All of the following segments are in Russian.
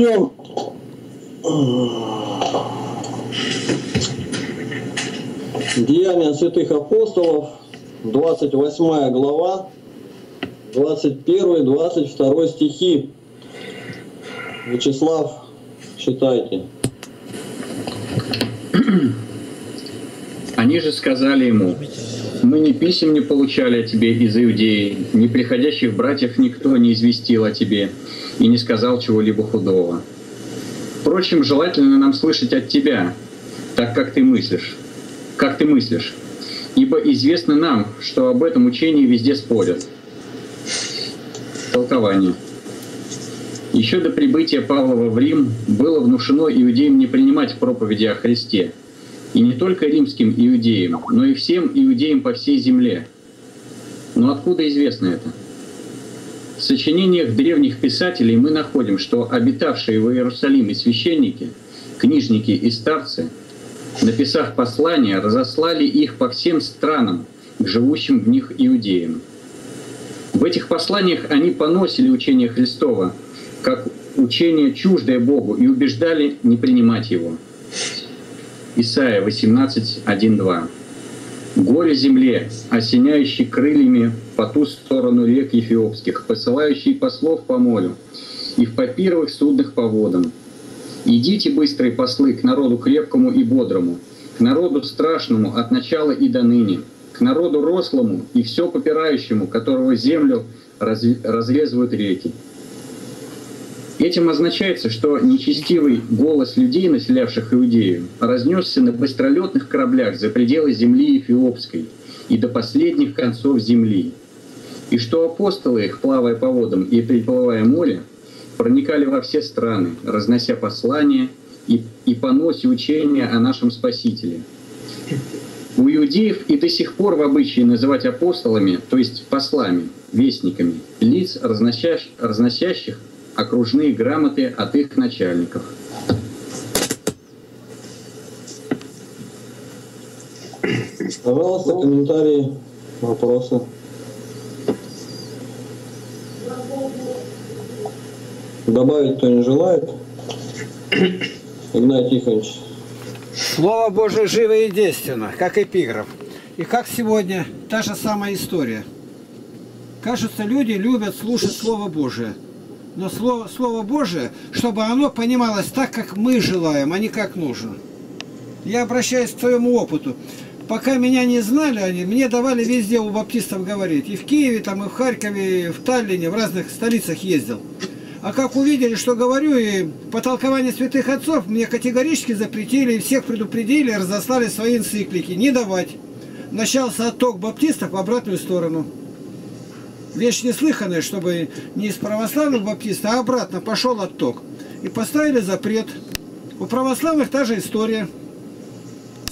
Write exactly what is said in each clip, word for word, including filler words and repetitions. начнем Деяния святых апостолов, двадцать восьмая глава, двадцать первый — двадцать второй стихи. Вячеслав, читайте. Они же сказали ему: мы ни писем не получали о тебе из Иудеи, ни приходящих братьев никто не известил о тебе и не сказал чего-либо худого. Впрочем, желательно нам слышать от тебя, так как ты мыслишь, как ты мыслишь, ибо известно нам, что об этом учении везде спорят. Толкование. Еще до прибытия Павлова в Рим было внушено иудеям не принимать проповеди о Христе. И не только римским иудеям, но и всем иудеям по всей земле. Но откуда известно это? В сочинениях древних писателей мы находим, что обитавшие в Иерусалиме священники, книжники и старцы, написав послания, разослали их по всем странам к живущим в них иудеям. В этих посланиях они поносили учение Христова как учение чуждое Богу и убеждали не принимать его. Исаия восемнадцать, один — два. «Горе земле, осеняющей крыльями по ту сторону рек Ефиопских, посылающей послов по морю и в папировых судных по водам. Идите, быстрые послы, к народу крепкому и бодрому, к народу страшному от начала и до ныне, к народу рослому и все попирающему, которого землю разрезывают реки». Этим означается, что нечестивый голос людей, населявших Иудею, разнесся на быстролетных кораблях за пределы земли Эфиопской и до последних концов земли, и что апостолы их, плавая по водам и переплывая море, проникали во все страны, разнося послания и, и понося учения о нашем Спасителе. У иудеев и до сих пор в обычае называть апостолами, то есть послами, вестниками, лиц, разносящих, разносящих окружные грамоты от их начальников. Пожалуйста, комментарии, вопросы. Добавить кто не желает? Игнатий Тихонович. Слово Божие живо и действенно, как эпиграф. И как сегодня, та же самая история. Кажется, люди любят слушать Слово Божие. Но слово, слово Божие, чтобы оно понималось так, как мы желаем, а не как нужно. Я обращаюсь к своему опыту. Пока меня не знали, они мне давали везде у баптистов говорить. И в Киеве, там, и в Харькове, и в Таллине, в разных столицах ездил. А как увидели, что говорю, и по толкованию святых отцов мне категорически запретили, и всех предупредили, разослали свои энциклики. Не давать. Начался отток баптистов в обратную сторону. Вещь неслыханная, чтобы не из православных баптистов, а обратно пошел отток. И поставили запрет. У православных та же история.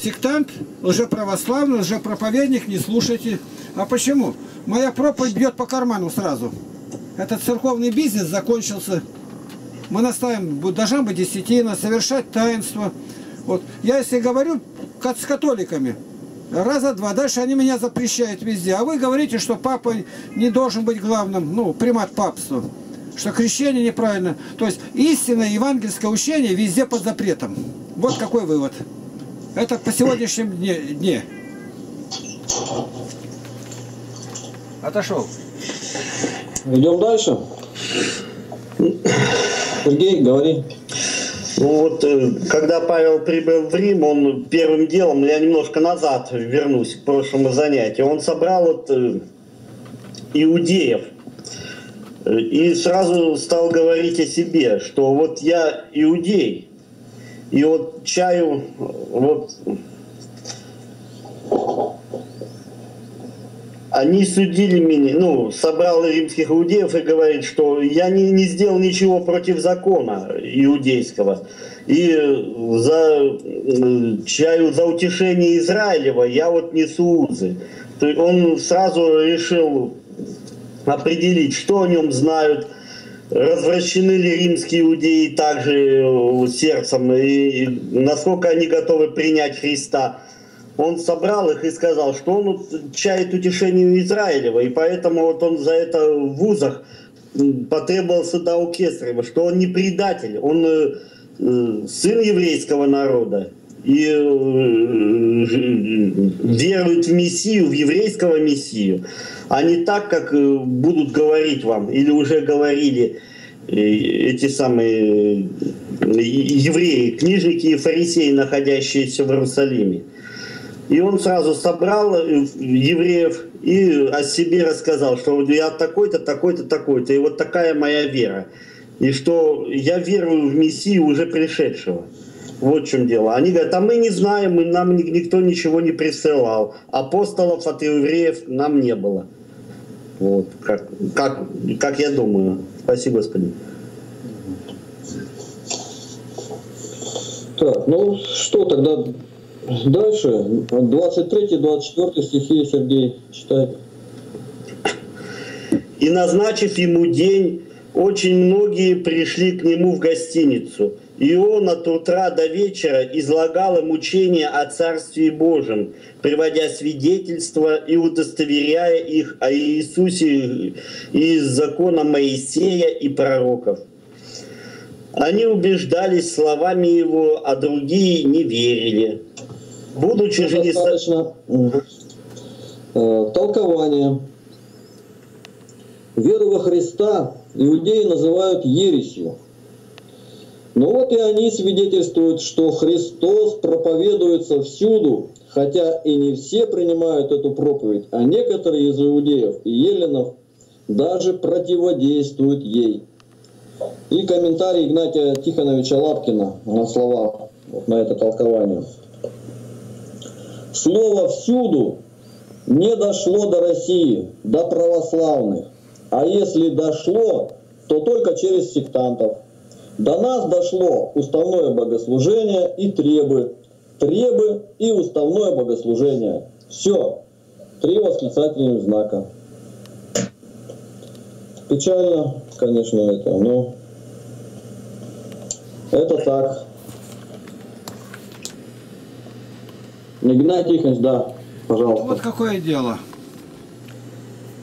Сектант, лжеправославный, лжепроповедник, не слушайте. А почему? Моя проповедь бьет по карману сразу. Этот церковный бизнес закончился. Мы наставим, должна быть десятина, совершать таинство. Вот. Я если говорю с католиками, раза два. Дальше они меня запрещают везде. А вы говорите, что папа не должен быть главным, ну, примат папства. Что крещение неправильно. То есть истинное евангельское учение везде под запретом. Вот какой вывод. Это по сегодняшним дне. Отошел. Идем дальше. Сергей, говори. Ну вот, когда Павел прибыл в Рим, он первым делом, я немножко назад вернусь к прошлому занятию, он собрал вот иудеев и сразу стал говорить о себе, что вот я иудей, и вот чаю, вот, они судили меня, ну, собрал римских иудеев и говорит, что я не, не сделал ничего против закона иудейского. И за, чаю за утешение Израилева я вот несу узы. То есть он сразу решил определить, что о нем знают, развращены ли римские иудеи также сердцем, и насколько они готовы принять Христа. Он собрал их и сказал, что он чает утешение Израилева, и поэтому вот он за это в вузах потребовал суда у Кесарева, что он не предатель, он э, сын еврейского народа и э, э, верует в Мессию, в еврейского Мессию, а не так, как э, будут говорить вам, или уже говорили э, эти самые э, евреи, книжники и фарисеи, находящиеся в Иерусалиме. И он сразу собрал евреев и о себе рассказал, что я такой-то, такой-то, такой-то, и вот такая моя вера. И что я верую в Мессию уже пришедшего. Вот в чем дело. Они говорят, а мы не знаем, и нам никто ничего не присылал. Апостолов от евреев нам не было. Вот, как, как, как я думаю. Спасибо, Господи. Так, ну что тогда... Дальше, двадцать третий — двадцать четвёртый стихи, Сергей, читает. «И назначив ему день, очень многие пришли к нему в гостиницу, и он от утра до вечера излагал им учение о Царстве Божьем, приводя свидетельства и удостоверяя их о Иисусе из закона Моисея и пророков. Они убеждались словами его, а другие не верили». Будучи же не достаточно толкование. Веру во Христа иудеи называют ересью. Но вот и они свидетельствуют, что Христос проповедуется всюду, хотя и не все принимают эту проповедь, а некоторые из иудеев и еленов даже противодействуют ей. И комментарий Игнатия Тихоновича Лапкина на слова, вот на это толкование. Слово «всюду» не дошло до России, до православных, а если дошло, то только через сектантов. До нас дошло уставное богослужение и требы, требы и уставное богослужение. Все, три восклицательных знака. Печально, конечно, это, но это так. Игнатий Тихонович, да, пожалуйста. Вот какое дело.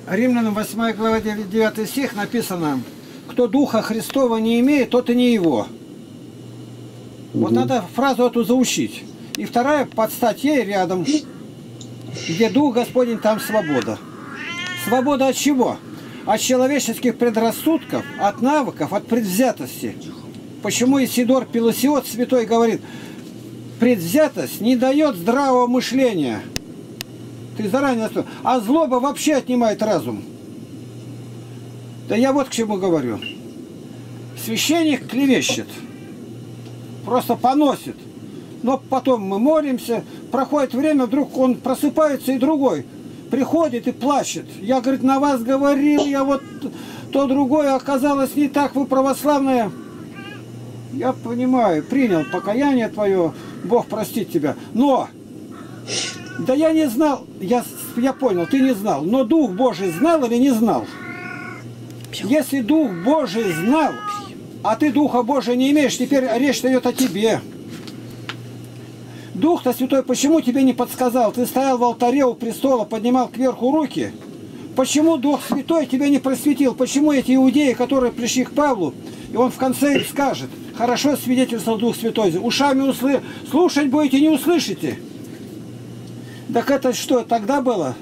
Римлянам восьмая глава девятый стих написано: кто Духа Христова не имеет, тот и не его. Угу. Вот надо фразу эту заучить. И вторая под статьей рядом: где Дух Господень, там свобода. Свобода от чего? От человеческих предрассудков, от навыков, от предвзятости. Почему Исидор Пелусиот святой говорит: предвзятость не дает здравого мышления. Ты заранее... А злоба вообще отнимает разум. Да я вот к чему говорю. Священник клевещет. Просто поносит. Но потом мы молимся. Проходит время, вдруг он просыпается и другой. Приходит и плачет. Я, говорит, на вас говорил, я вот то другое оказалось не так, вы православные. Я понимаю, принял покаяние твое, Бог простит тебя. Но, да я не знал, я, я понял, ты не знал. Но Дух Божий знал или не знал? Если Дух Божий знал, а ты Духа Божия не имеешь, теперь речь идет о тебе. Дух-то Святой почему тебе не подсказал? Ты стоял в алтаре у престола, поднимал кверху руки. Почему Дух Святой тебя не просветил? Почему эти иудеи, которые пришли к Павлу, и он в конце им скажет: хорошо свидетельствовал Дух Святой. Ушами услы... слушать будете, не услышите. Так это что тогда было?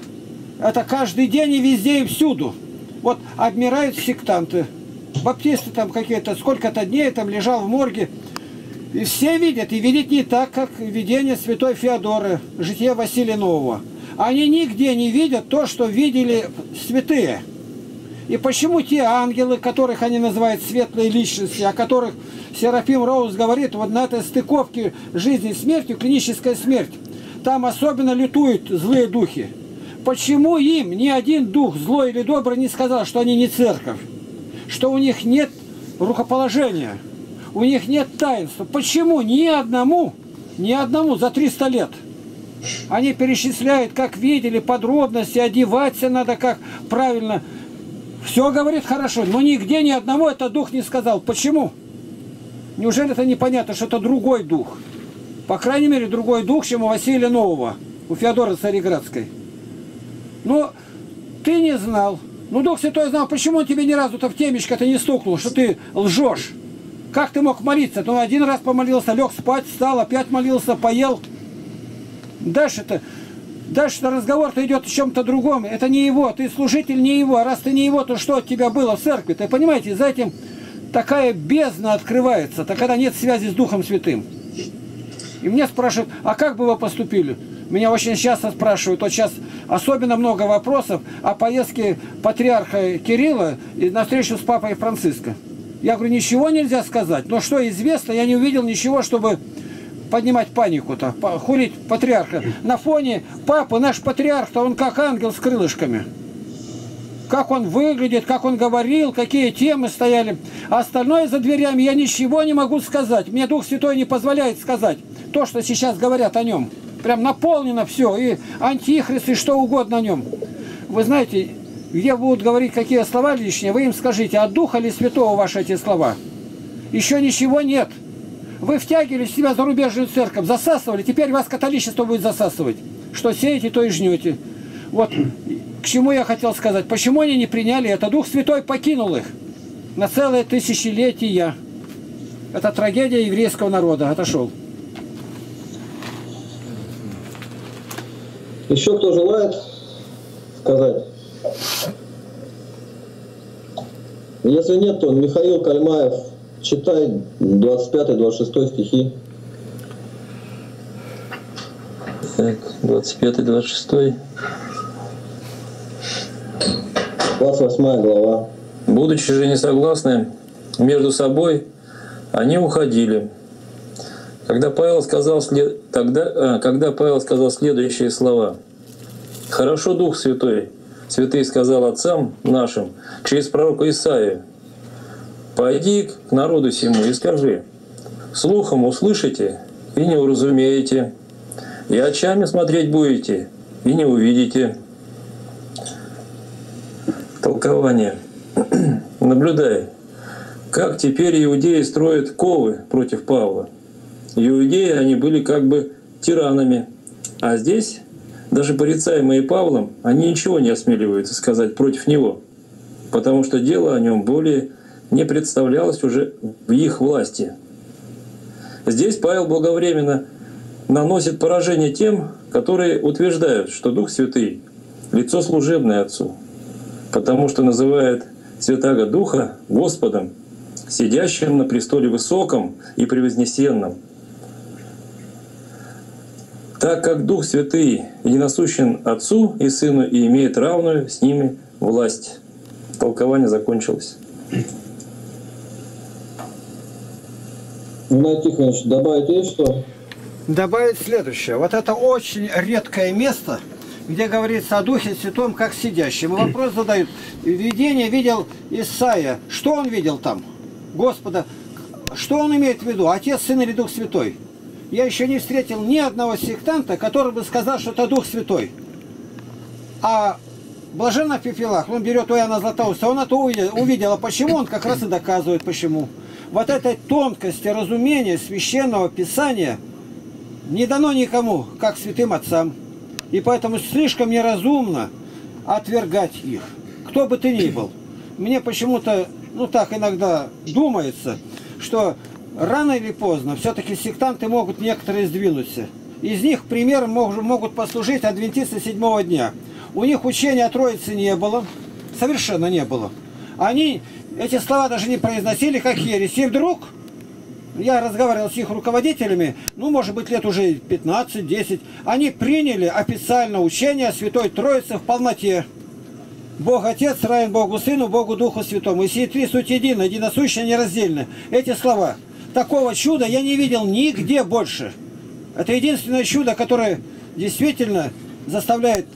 Это каждый день и везде и всюду. Вот обмирают сектанты. Баптисты там какие-то, сколько-то дней там лежал в морге. И все видят, и видят не так, как видение святой Феодоры, житие Василия Нового. Они нигде не видят то, что видели святые. И почему те ангелы, которых они называют светлые личности, о которых Серафим Роуз говорит, вот на этой стыковке жизни и смерти, клиническая смерть, там особенно лютуют злые духи. Почему им ни один дух, злой или добрый, не сказал, что они не церковь, что у них нет рукоположения, у них нет таинства? Почему ни одному, ни одному за триста лет? Они перечисляют, как видели, подробности, одеваться надо, как правильно. Все говорит хорошо, но нигде ни одному этот дух не сказал. Почему? Неужели это непонятно, что это другой дух? По крайней мере, другой дух, чем у Василия Нового, у Феодоры Цареградской. Но ты не знал, Ну, Дух Святой знал, почему он тебе ни разу-то в темечко-то не стукнул, что ты лжешь. Как ты мог молиться? Ну, один раз помолился, лег спать, встал, опять молился, поел. Дальше-то дальше разговор-то идет о чем-то другом. Это не его, ты служитель не его. Раз ты не его, то что от тебя было в церкви? Ты понимаете, за этим такая бездна открывается, так когда нет связи с Духом Святым. И меня спрашивают, а как бы вы поступили? Меня очень часто спрашивают, вот сейчас особенно много вопросов о поездке патриарха Кирилла на встречу с папой Франциско. Я говорю, ничего нельзя сказать, но что известно, я не увидел ничего, чтобы поднимать панику-то, хулить патриарха. На фоне папы наш патриарх-то, он как ангел с крылышками. Как он выглядит, как он говорил, какие темы стояли. А остальное за дверями я ничего не могу сказать. Мне Дух Святой не позволяет сказать то, что сейчас говорят о нем. Прям наполнено все, и антихрист, и что угодно о нем. Вы знаете, где будут говорить какие слова лишние, вы им скажите, от Духа ли Святого ваши эти слова? Еще ничего нет. Вы втягивали в себя зарубежную церковь, засасывали, теперь вас католичество будет засасывать. Что сеете, то и жнете. Вот к чему я хотел сказать. Почему они не приняли это? Дух Святой покинул их на целое тысячелетие. Это трагедия еврейского народа. Отошел. Еще кто желает сказать? Если нет, то Михаил Кальмаев, читай двадцать пятый двадцать шестой стихи. Так, двадцать пятый двадцать шестой. двадцать восьмая глава. Будучи же несогласны между собой, они уходили. Когда Павел сказал, след... Тогда... а, когда Павел сказал следующие слова. «Хорошо, Дух Святой, Святый сказал отцам нашим через пророка Исаию, пойди к народу сему и скажи, слухом услышите и не уразумеете, и очами смотреть будете и не увидите». Толкование. Наблюдай, как теперь иудеи строят ковы против Павла. Иудеи, они были как бы тиранами. А здесь, даже порицаемые Павлом, они ничего не осмеливаются сказать против него, потому что дело о нем более не представлялось уже в их власти. Здесь Павел благовременно наносит поражение тем, которые утверждают, что Дух Святый — лицо служебное Отцу, потому что называет Святаго Духа Господом, сидящим на престоле высоком и превознесенном. Так как Дух Святый единосущен Отцу и Сыну и имеет равную с ними власть. Толкование закончилось. Игнатий Тихонович, добавить есть что? Добавить следующее. Вот это очень редкое место, где говорится о Духе Святом как сидящем. И вопрос задают. Видение видел Исаия. Что он видел там? Господа. Что он имеет в виду? Отец, Сын или Дух Святой? Я еще не встретил ни одного сектанта, который бы сказал, что это Дух Святой. А Блаженный Феофилак, он берет у Иоанна Златоуста, он это увидел. А почему? Он как раз и доказывает, почему. Вот этой тонкости разумения Священного Писания не дано никому, как святым отцам. И поэтому слишком неразумно отвергать их. Кто бы ты ни был. Мне почему-то, ну так иногда думается, что... Рано или поздно все-таки сектанты могут некоторые сдвинуться. Из них примером могут послужить адвентисты седьмого дня. У них учения о Троице не было, совершенно не было. Они эти слова даже не произносили, как ересь. И вдруг, я разговаривал с их руководителями, ну, может быть, лет уже пятнадцать-десять, они приняли официально учение о Святой Троице в полноте. Бог Отец равен Богу Сыну, Богу Духу Святому. И сие три суть едина, единосущие, нераздельны. Эти слова... Такого чуда я не видел нигде больше. Это единственное чудо, которое действительно заставляет,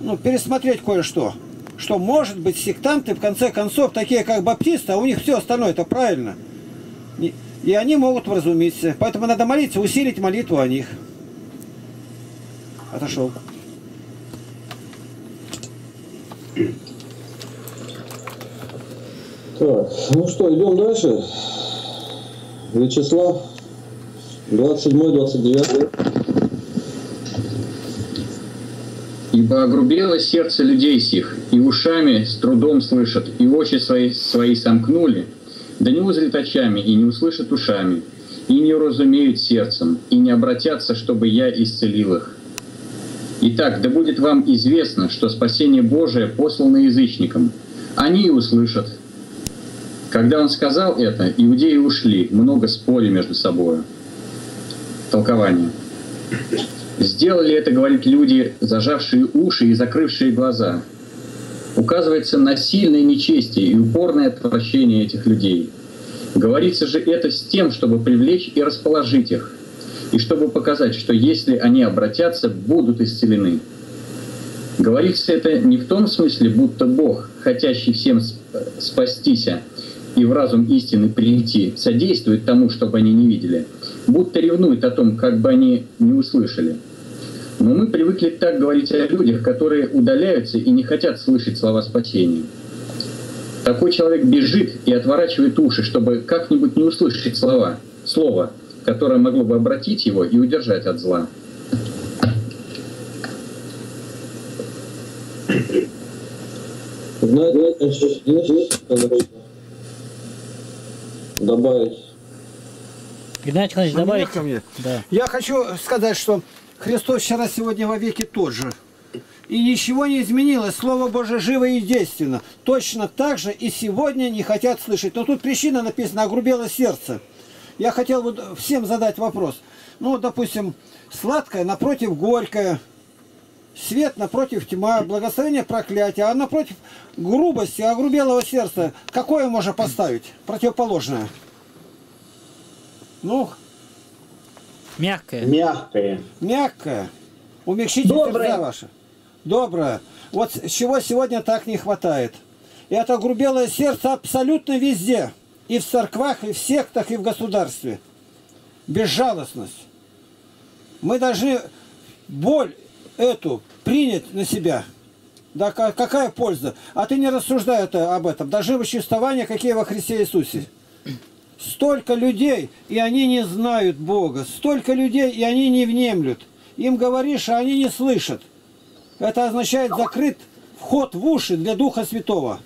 ну, пересмотреть кое-что. Что, может быть, сектанты, в конце концов, такие как баптисты, а у них все остальное это правильно. И они могут вразумиться. Поэтому надо молиться, усилить молитву о них. Отошел. Так, ну что, идем дальше. Вячеслав, двадцать седьмой двадцать девятый. «И Ибо огрубело сердце людей сих, и ушами с трудом слышат, и очи свои, свои сомкнули, да не узрят очами, и не услышат ушами, и не разумеют сердцем, и не обратятся, чтобы я исцелил их. Итак, да будет вам известно, что спасение Божие послано язычникам. Они и услышат». Когда он сказал это, иудеи ушли, много спорили между собой. Толкование. «Сделали это, — говорят, — люди, зажавшие уши и закрывшие глаза». Указывается на сильное нечестие и упорное отвращение этих людей. Говорится же это с тем, чтобы привлечь и расположить их, и чтобы показать, что если они обратятся, будут исцелены. Говорится это не в том смысле, будто Бог, хотящий всем спастися и в разум истины прийти, содействует тому, чтобы они не видели, будто ревнует о том, как бы они не услышали. Но мы привыкли так говорить о людях, которые удаляются и не хотят слышать слова спасения. Такой человек бежит и отворачивает уши, чтобы как-нибудь не услышать слова, слово, которое могло бы обратить его и удержать от зла. Добавить. Игнатий Тихонович, добавить ко мне. Да. Я хочу сказать, что Христос вчера, сегодня, вовеки тот же. И ничего не изменилось. Слово Божие живо и действенно. Точно так же и сегодня не хотят слышать. Но тут причина написана: огрубело сердце. Я хотел вот всем задать вопрос. Ну, допустим, сладкое напротив горькое, свет напротив тьма, благословение проклятие, а напротив грубости, огрубелого сердца. Какое можно поставить? Противоположное. Ну... Мягкое. Мягкое. Мягкое. Умягчите сердца ваши. Доброе. Вот чего сегодня так не хватает. И это огрубелое сердце абсолютно везде. И в церквах, и в сектах, и в государстве. Безжалостность. Мы должны боль эту принять на себя. Да какая польза? А ты не рассуждай это, об этом. Даже вычистования, какие во Христе Иисусе. Столько людей, и они не знают Бога. Столько людей, и они не внемлют. Им говоришь, а они не слышат. Это означает закрыт вход в уши для Духа Святого.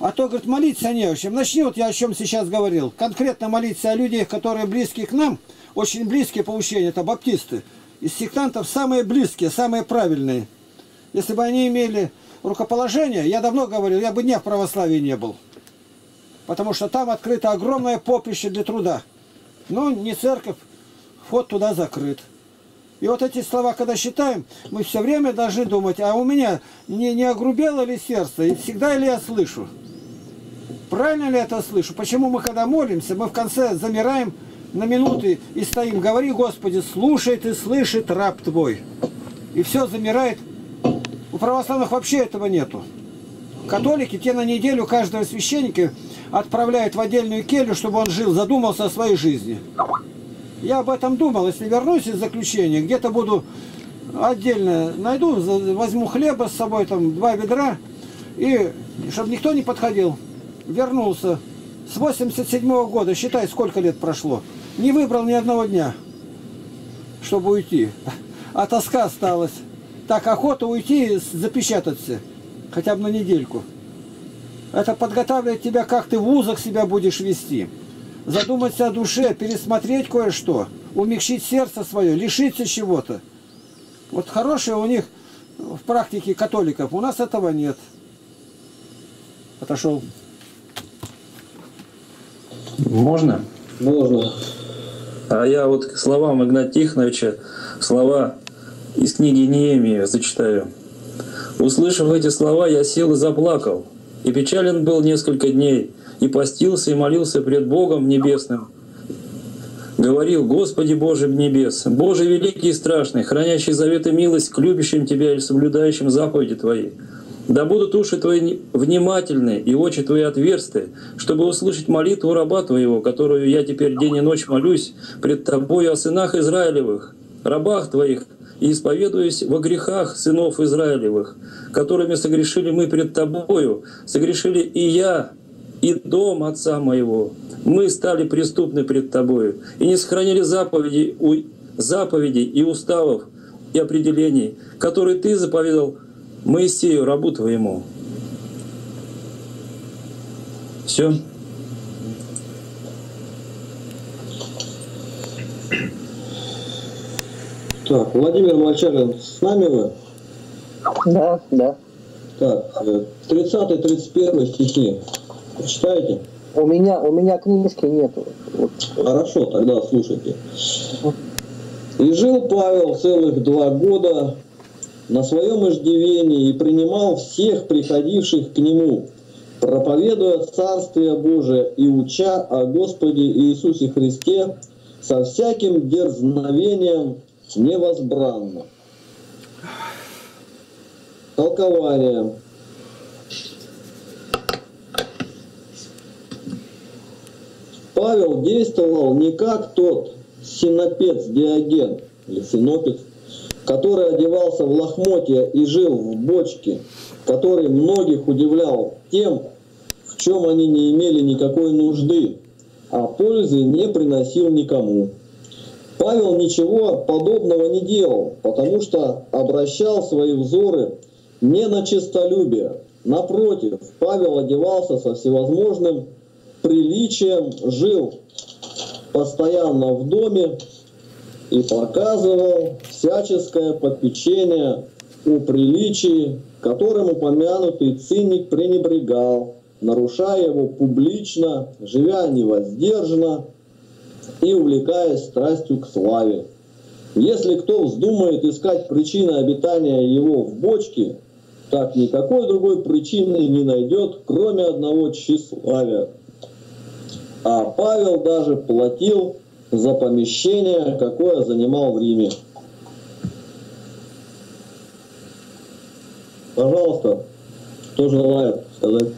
А то, говорит, молиться не о чем. Начни, вот я о чем сейчас говорил. Конкретно молиться о людях, которые близки к нам. Очень близкие по учению, это баптисты. Из сектантов самые близкие, самые правильные. Если бы они имели рукоположение, я давно говорил, я бы не в православии не был. Потому что там открыто огромное поприще для труда. Но не церковь, вход туда закрыт. И вот эти слова, когда считаем, мы все время должны думать, а у меня не, не огрубело ли сердце, и всегда ли я слышу? Правильно ли это слышу? Почему мы, когда молимся, мы в конце замираем на минуты и стоим, говори, Господи, слушает и слышит раб Твой. И все замирает. У православных вообще этого нету. Католики те на неделю каждого священника отправляют в отдельную келью, чтобы он жил, задумался о своей жизни. Я об этом думал, если вернусь из заключения, где-то буду отдельно, найду, возьму хлеба с собой, там два ведра, и чтобы никто не подходил, вернулся. С восемьдесят седьмого года, считай, сколько лет прошло, не выбрал ни одного дня, чтобы уйти. А тоска осталась. Так охота уйти и запечатать все, хотя бы на недельку. Это подготавливает тебя, как ты в вузах себя будешь вести. Задуматься о душе, пересмотреть кое-что, умягчить сердце свое, лишиться чего-то. Вот хорошее у них в практике католиков, у нас этого нет. Отошел. Можно? Можно. А я вот к словам Игнатия Тихоновича, слова из книги Неемии зачитаю. «Услышав эти слова, я сел и заплакал, и печален был несколько дней, и постился, и молился пред Богом Небесным. Говорил: Господи Боже небес, Боже великий и страшный, хранящий завет и милость к любящим Тебя и соблюдающим заповеди Твои. Да будут уши Твои внимательны и очи Твои отверсты, чтобы услышать молитву раба Твоего, которую я теперь день и ночь молюсь пред Тобою о сынах Израилевых, рабах Твоих, и исповедуюсь во грехах сынов Израилевых, которыми согрешили мы пред Тобою, согрешили и я, и дом отца моего. Мы стали преступны пред Тобою, и не сохранили заповеди, заповеди и уставов, и определений, которые ты заповедал Моисею, рабу твоему». Все. Так, Владимир Молчанин, с нами вы? Да, да. Так, тридцатый тридцать первый стихи. Читаете? У меня, у меня книжки нету. Хорошо, тогда слушайте. «И жил Павел целых два года на своем иждивении и принимал всех приходивших к нему, проповедуя Царствие Божие и уча о Господе Иисусе Христе со всяким дерзновением невозбранно». Толкование. Павел действовал не как тот синопец Диоген, или синопец, который одевался в лохмотья и жил в бочке, который многих удивлял тем, в чем они не имели никакой нужды, а пользы не приносил никому. Павел ничего подобного не делал, потому что обращал свои взоры не на честолюбие. Напротив, Павел одевался со всевозможным приличием, жил постоянно в доме и показывал всяческое попечение о приличии, которым упомянутый циник пренебрегал, нарушая его публично, живя невоздержанно и увлекаясь страстью к славе. Если кто вздумает искать причины обитания его в бочке, так никакой другой причины не найдет, кроме одного тщеславия. А Павел даже платил за помещение, какое занимал в Риме. Пожалуйста, кто желает сказать?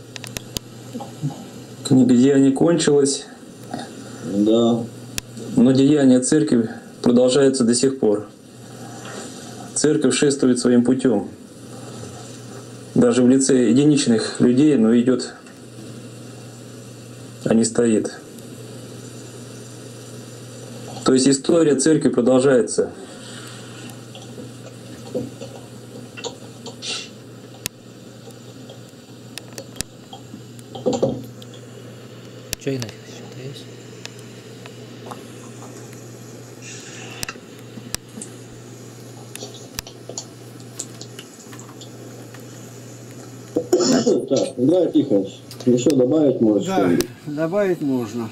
Книга «Деяний» кончилась. Да. Но деяние церкви продолжается до сих пор. Церковь шествует своим путем. Даже в лице единичных людей, но идет, а не стоит. То есть история церкви продолжается. Чайный. Так, да, Тихонович, еще добавить можно? Да, добавить можно.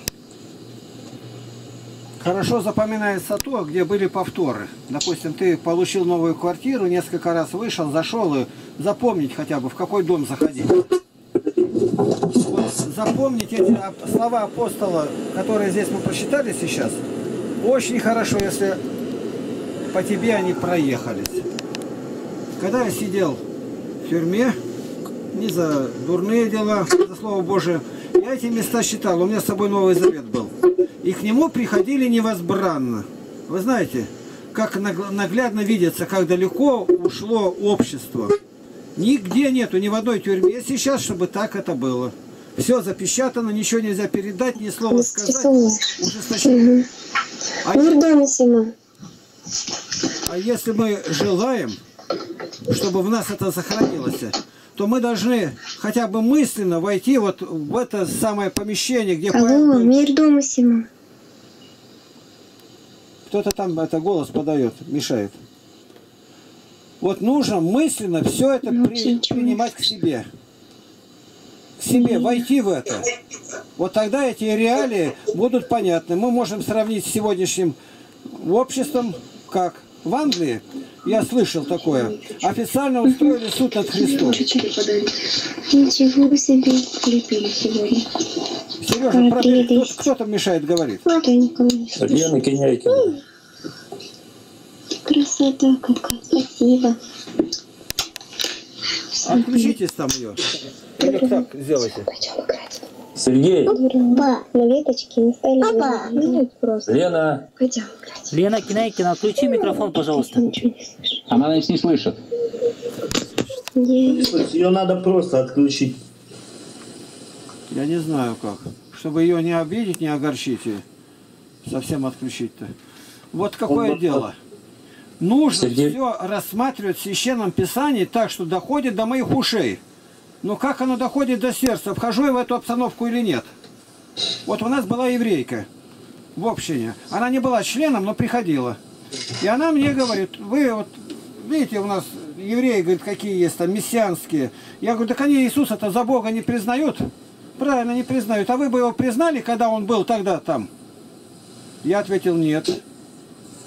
Хорошо запоминается то, где были повторы. Допустим, ты получил новую квартиру, несколько раз вышел, зашел, и запомнить хотя бы, в какой дом заходить. Вот запомнить эти слова апостола, которые здесь мы прочитали сейчас, очень хорошо, если по тебе они проехались. Когда я сидел в тюрьме, не за дурные дела, за Слово Божие. Я эти места считал, у меня с собой Новый Завет был. И к нему приходили невозбранно. Вы знаете, как наглядно видится, как далеко ушло общество. Нигде нету, ни в одной тюрьме сейчас, чтобы так это было. Все запечатано, ничего нельзя передать, ни слова сказать. Ужесточено. А если мы желаем, чтобы в нас это сохранилось, то мы должны хотя бы мысленно войти вот в это самое помещение, где... Алло, мир дома сему. Кто-то там это голос подает, мешает. Вот нужно мысленно все это при... принимать к себе. К себе, войти в это. Вот тогда эти реалии будут понятны. Мы можем сравнить с сегодняшним обществом, как в Англии, я слышал такое, официально устроили суд над Христом. Ничего себе, лепили сегодня. Сережа, пробей, кто, кто там мешает, говорит? Лена Кинайкина. Красота какая, спасибо. Отключитесь там ее. Или так сделайте. Сергей. Ба, на веточке не стали. Ба, ну просто. Лена. Пойдем. Лена Кинайкина, включи микрофон, пожалуйста. Она нас не слышит. Ее надо просто отключить. Я не знаю как. Чтобы ее не обидеть, не огорчить ее. Совсем отключить-то. Вот какое дело. нужно Сергей... все рассматривать в Священном Писании так, что доходит до моих ушей. Но как оно доходит до сердца, вхожу я в эту обстановку или нет? Вот у нас была еврейка в общине. Она не была членом, но приходила. И она мне говорит, вы вот, видите, у нас евреи, говорит, какие есть там, мессианские. Я говорю, так они Иисуса-то за Бога не признают. Правильно, не признают. А вы бы его признали, когда он был тогда там? Я ответил, нет.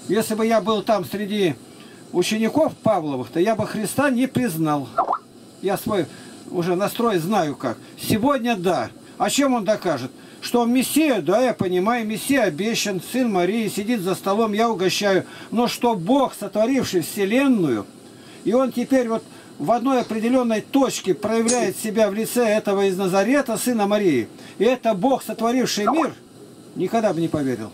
Если бы я был там среди учеников Павловых, то я бы Христа не признал. Я свой уже настрой знаю как. Сегодня да. А чем он докажет? Что он Мессия? Да, я понимаю, Мессия обещан, сын Марии, сидит за столом, я угощаю. Но что Бог, сотворивший Вселенную, и он теперь вот в одной определенной точке проявляет себя в лице этого из Назарета, сына Марии. И это Бог, сотворивший мир, никогда бы не поверил.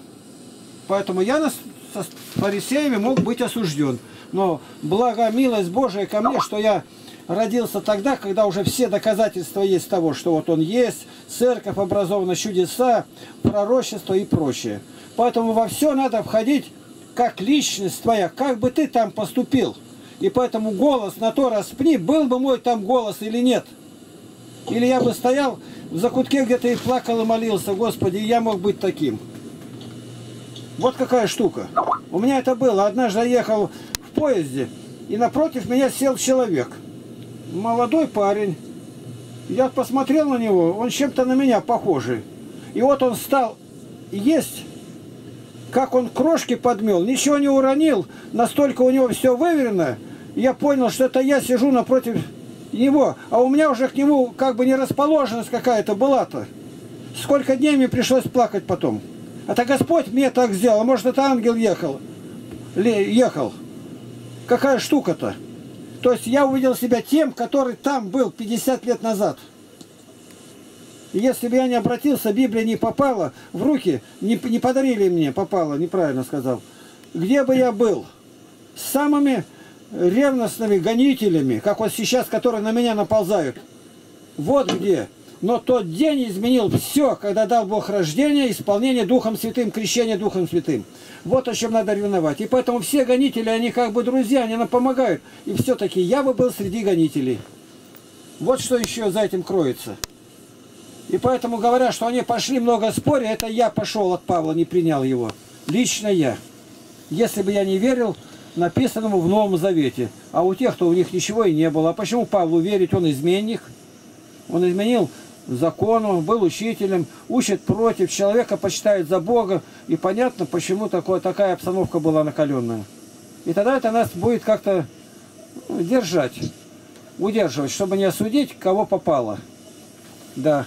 Поэтому я нас, со фарисеями мог быть осужден. Но благо милость Божия ко мне, что я родился тогда, когда уже все доказательства есть того, что вот он есть, церковь образована, чудеса, пророчество и прочее. Поэтому во все надо входить как личность твоя, как бы ты там поступил. И поэтому голос на то распни, был бы мой там голос или нет. Или я бы стоял в закутке где-то и плакал и молился, Господи, я мог быть таким. Вот какая штука. У меня это было. Однажды я ехал в поезде, и напротив меня сел человек. Молодой парень. Я посмотрел на него, он чем-то на меня похожий. И вот он стал есть... Как он крошки подмел, ничего не уронил, настолько у него все выверено. Я понял, что это я сижу напротив него, а у меня уже к нему как бы не расположенность какая-то была-то. Сколько дней мне пришлось плакать потом. Это Господь мне так сделал, а может это ангел ехал, ехал. Какая штука-то? То есть я увидел себя тем, который там был пятьдесят лет назад. Если бы я не обратился, Библия не попала в руки, не, не подарили мне, попала, неправильно сказал. Где бы я был? С самыми ревностными гонителями, как вот сейчас, которые на меня наползают. Вот где. Но тот день изменил все, когда дал Бог рождение, исполнение Духом Святым, крещение Духом Святым. Вот о чем надо ревновать. И поэтому все гонители, они как бы друзья, они нам помогают. И все-таки я бы был среди гонителей. Вот что еще за этим кроется. И поэтому говорят, что они пошли много споря, это я пошел от Павла, не принял его. Лично я. Если бы я не верил написанному в Новом Завете. А у тех, кто у них ничего и не было. А почему Павлу верить? Он изменник. Он изменил закону, был учителем, учит против, человека почитает за Бога. И понятно, почему такое, такая обстановка была накаленная. И тогда это нас будет как-то держать, удерживать, чтобы не осудить, кого попало. Да.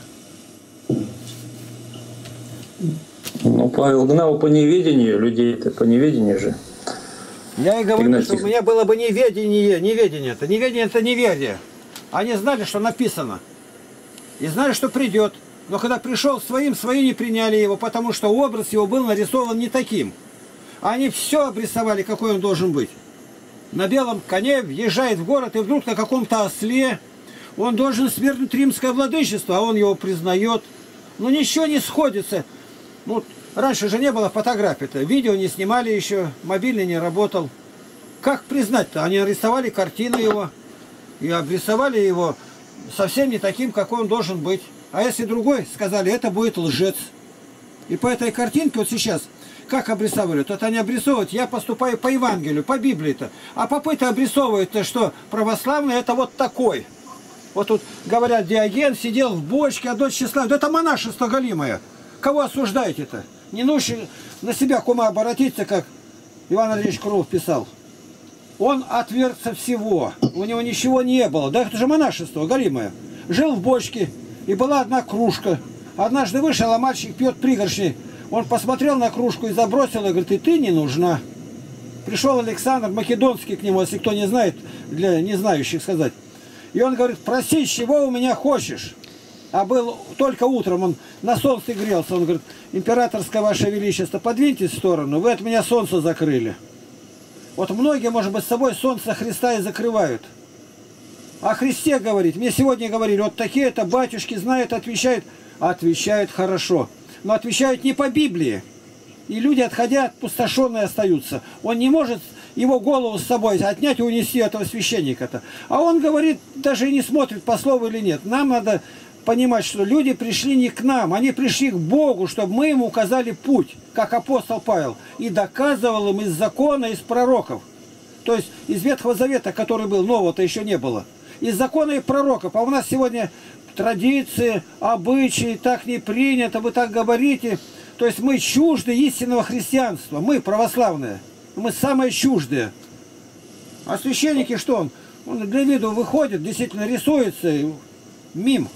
Ну, Павел гнал по неведению людей, это по неведению же. Я и говорю, Игнатий, что у меня было бы неведение, неведение это, неведение это неверие. Они знали, что написано, и знали, что придет, но когда пришел своим, свои не приняли его, потому что образ его был нарисован не таким. Они все обрисовали, какой он должен быть. На белом коне въезжает в город, и вдруг на каком-то осле он должен свергнуть римское владычество, а он его признает. Ну ничего не сходится. Ну, раньше же не было фотографий-то. Видео не снимали еще, мобильный не работал. Как признать-то? Они рисовали картину его и обрисовали его совсем не таким, какой он должен быть. А если другой, сказали, это будет лжец. И по этой картинке вот сейчас, как обрисовывают? Вот они обрисовывают, я поступаю по Евангелию, по Библии-то. А попы-то обрисовывают-то, что православный это вот такой. Вот тут, говорят, Диоген сидел в бочке, а дочь числа. Да это монашество голимое. Кого осуждаете-то? Не нужно на себя кума обратиться, как Иван Ильич Крылов писал. Он отвергся всего. У него ничего не было. Да это же монашество голимое. Жил в бочке, и была одна кружка. Однажды вышел, а мальчик пьет пригоршни. Он посмотрел на кружку и забросил, и говорит, и ты не нужна. Пришел Александр Македонский к нему, если кто не знает, для незнающих сказать. И он говорит, проси, чего у меня хочешь. А был только утром, он на солнце грелся. Он говорит, императорское ваше величество, подвиньтесь в сторону, вы от меня солнце закрыли. Вот многие, может быть, с собой солнце Христа и закрывают. О Христе говорит. Мне сегодня говорили, вот такие-то батюшки знают, отвечают. Отвечают хорошо. Но отвечают не по Библии. И люди, отходя, опустошенные остаются. Он не может его голову с собой отнять и унести этого священника-то. А он говорит, даже и не смотрит, по слову или нет. Нам надо понимать, что люди пришли не к нам, они пришли к Богу, чтобы мы им указали путь, как апостол Павел, и доказывал им из закона, из пророков. То есть из Ветхого Завета, который был, нового-то еще не было. Из закона и пророков. А у нас сегодня традиции, обычаи, так не принято, вы так говорите. То есть мы чужды истинного христианства. Мы православные. Мы самые чуждые. А священники что он? Он для виду выходит, действительно рисуется. Мим.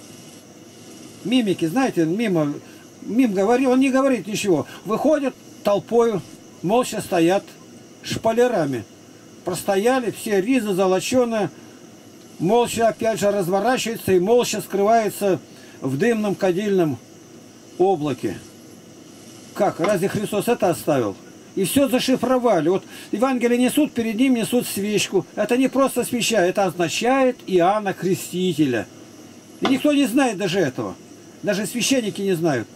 Мимики, знаете, мимо, мим говорит, он не говорит ничего. Выходят толпою, молча стоят шпалерами. Простояли, все ризы золоченые. Молча опять же разворачивается и молча скрывается в дымном кадильном облаке. Как? Разве Христос это оставил? И все зашифровали. Вот Евангелие несут, перед ним несут свечку. Это не просто свеча, это означает Иоанна Крестителя. И никто не знает даже этого. Даже священники не знают.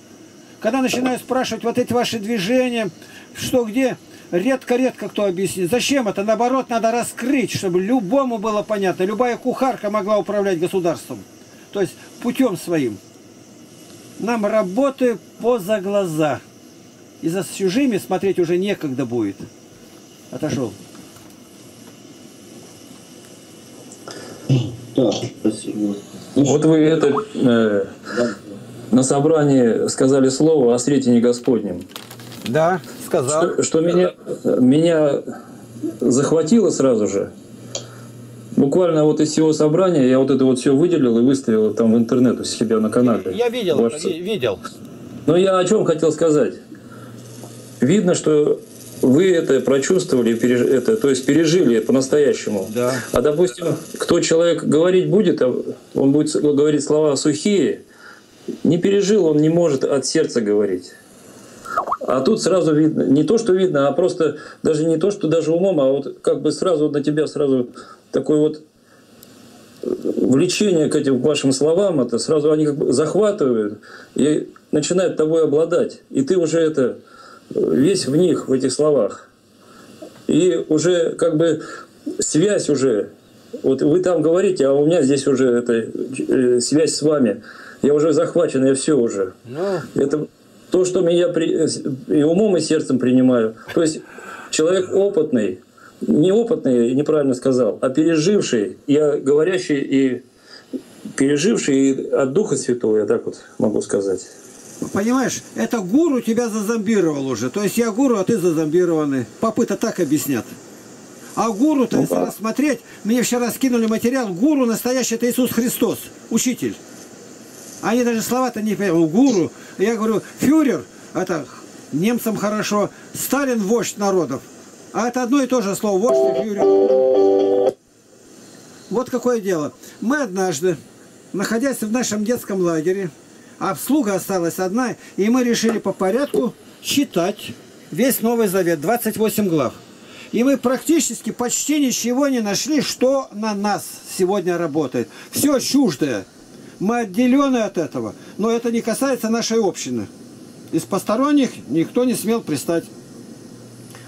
Когда начинают спрашивать вот эти ваши движения, что где, редко-редко кто объяснит. Зачем это? Наоборот, надо раскрыть, чтобы любому было понятно. Любая кухарка могла управлять государством. То есть путем своим. Нам работы поза глаза. И за чужими смотреть уже некогда будет. Отошел. Да, спасибо. Вот вы это э, да. на собрании сказали слово о сретении Господнем. Да, сказал. Что, что меня, меня захватило сразу же. Буквально вот из всего собрания я вот это вот все выделил и выставил там в интернет у себя на канале. Я видел, Ваш... видел. Но я о чем хотел сказать. Видно, что вы это прочувствовали, переж... это, то есть пережили по-настоящему. Да. А допустим, кто человек говорить будет, он будет говорить слова сухие, не пережил, он не может от сердца говорить. А тут сразу видно, не то, что видно, а просто даже не то, что даже умом, а вот как бы сразу на тебя сразу такой вот влечение к этим вашим словам, это сразу они как бы захватывают и начинают тобой обладать. И ты уже это... весь в них, в этих словах. И уже как бы связь уже. Вот вы там говорите, а у меня здесь уже это, связь с вами. Я уже захвачен, я все уже. Но... это то, что меня при... и умом, и сердцем принимаю. То есть человек опытный, неопытный, неправильно сказал, а переживший, я говорящий и переживший и от Духа Святого, я так вот могу сказать. Понимаешь, это гуру тебя зазомбировал уже. То есть я гуру, а ты зазомбированный. Попы-то так объяснят. А гуру-то, если рассмотреть, мне вчера скинули материал, гуру настоящий это Иисус Христос, учитель. Они даже слова-то не понимают. Гуру, я говорю, фюрер, это немцам хорошо, Сталин вождь народов. А это одно и то же слово, вождь и фюрер. Вот какое дело. Мы однажды, находясь в нашем детском лагере, обслуга осталась одна, и мы решили по порядку читать весь Новый Завет, двадцать восемь глав. И мы практически почти ничего не нашли, что на нас сегодня работает. Все чуждое. Мы отделены от этого. Но это не касается нашей общины. Из посторонних никто не смел пристать.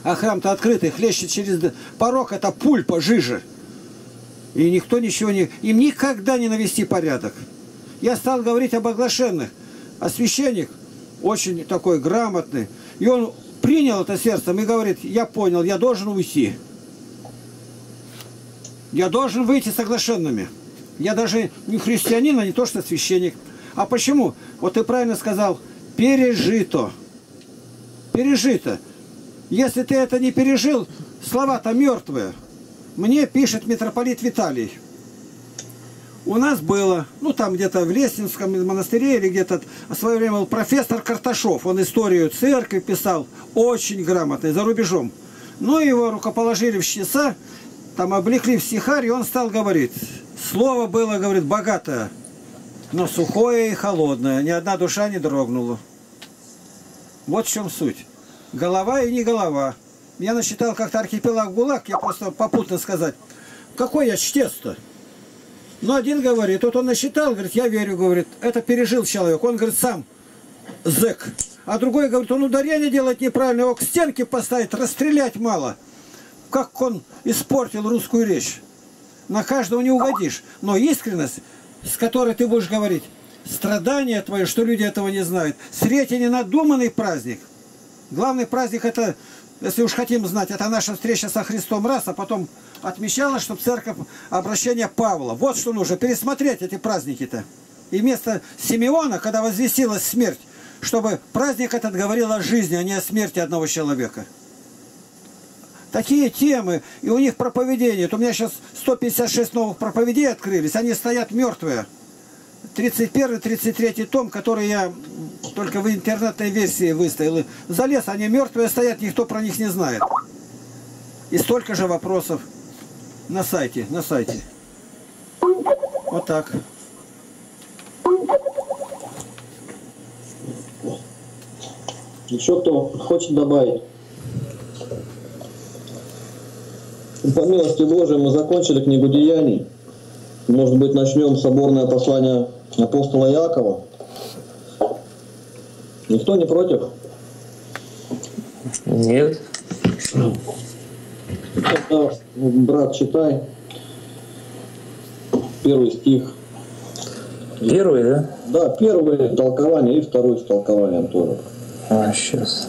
А храм-то открытый, хлещет через порог, это пульпа, жижа. И никто ничего не... Им никогда не навести порядок. Я стал говорить об оглашенных, а священник очень такой грамотный, и он принял это сердцем и говорит, я понял, я должен уйти. Я должен выйти с оглашенными. Я даже не христианин, а не то что священник. А почему? Вот ты правильно сказал, пережито. Пережито. Если ты это не пережил, слова-то мертвые. Мне пишет митрополит Виталий. У нас было, ну там где-то в Лестинском монастыре или где-то, в свое время был профессор Карташов. Он историю церкви писал, очень грамотный, за рубежом. Но его рукоположили в чтеца, там облекли в стихарь, и он стал говорить. Слово было, говорит, богатое, но сухое и холодное. Ни одна душа не дрогнула. Вот в чем суть. Голова и не голова. Я насчитал как-то архипелаг ГУЛАГ, я просто попутно сказать. Какой я чтец-то? Но один говорит, вот он насчитал, говорит, я верю, говорит, это пережил человек. Он, говорит, сам зэк. А другой говорит, он ударение делать неправильно, его к стенке поставить, расстрелять мало. Как он испортил русскую речь. На каждого не угодишь. Но искренность, с которой ты будешь говорить, страдания твои, что люди этого не знают. Сретение — ненадуманный праздник. Главный праздник — это, если уж хотим знать, это наша встреча со Христом раз, а потом отмечалось, чтобы церковь обращение Павла. Вот что нужно, пересмотреть эти праздники-то. И вместо Симеона, когда возвестилась смерть, чтобы праздник этот говорил о жизни, а не о смерти одного человека. Такие темы, и у них проповедения. Вот у меня сейчас сто пятьдесят шесть новых проповедей открылись, они стоят мертвые. тридцать первый тридцать третий том, который я только в интернетной версии выставил. Залез, они мертвые стоят, никто про них не знает. И столько же вопросов на сайте, на сайте. Вот так. Еще кто хочет добавить? По милости Божией мы закончили книгу Деяний. Может быть, начнем соборное послание апостола Иакова. Никто не против? Нет. Тогда, брат, читай. Первый стих. Первый, да? Да, первое толкование и второе толкование тоже. А, сейчас.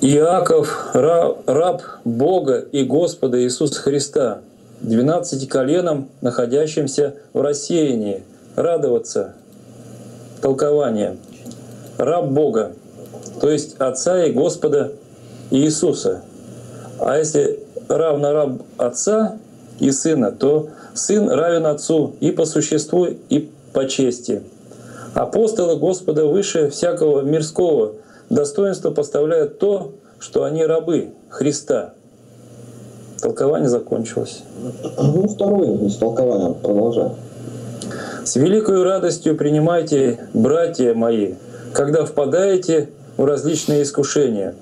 Иаков, раб, раб Бога и Господа Иисуса Христа, двенадцати коленам, находящимся в рассеянии, радоваться толкованием. Раб Бога, то есть Отца и Господа Иисуса. А если равно раб Отца и Сына, то Сын равен Отцу и по существу, и по чести. Апостолы Господа выше всякого мирского достоинства поставляют то, что они рабы Христа. Толкование закончилось. Ну, второе толкование продолжаем. С великой радостью принимайте, братья мои, когда впадаете в различные искушения.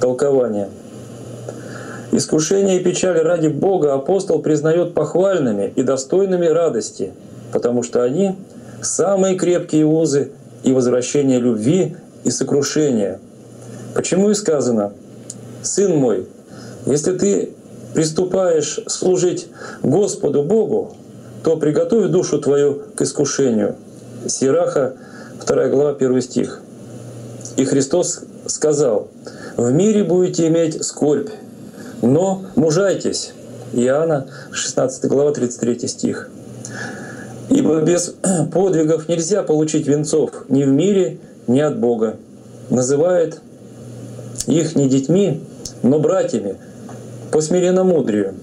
Толкование. Искушение и печаль ради Бога апостол признает похвальными и достойными радости, потому что они самые крепкие узы и возвращение любви и сокрушения. Почему и сказано: «Сын мой, если ты приступаешь служить Господу Богу, то приготовь душу твою к искушению». Сираха, вторая глава, первый стих. И Христос сказал: «В мире будете иметь скорбь, но мужайтесь». Иоанна, шестнадцатая глава, тридцать третий стих. Ибо без подвигов нельзя получить венцов ни в мире, ни от Бога. Называет их не детьми, но братьями по смиренномудрию.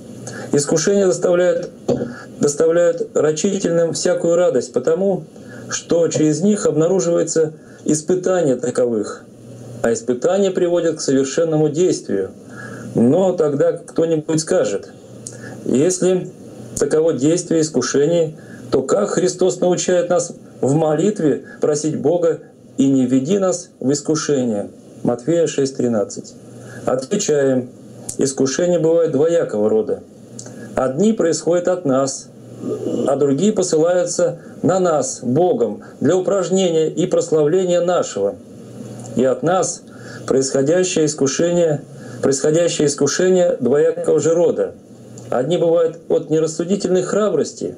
Искушения доставляют, доставляют рачительным всякую радость, потому что через них обнаруживается испытание таковых, а испытание приводит к совершенному действию. Но тогда кто-нибудь скажет: если таково действие искушений, то как Христос научает нас в молитве просить Бога «И не веди нас в искушение». Матфея шесть тринадцать. Отвечаем: искушения бывают двоякого рода. Одни происходят от нас, а другие посылаются на нас, Богом, для упражнения и прославления нашего. И от нас происходящее искушение, происходящее искушение двоякого же рода. Одни бывают от нерассудительной храбрости,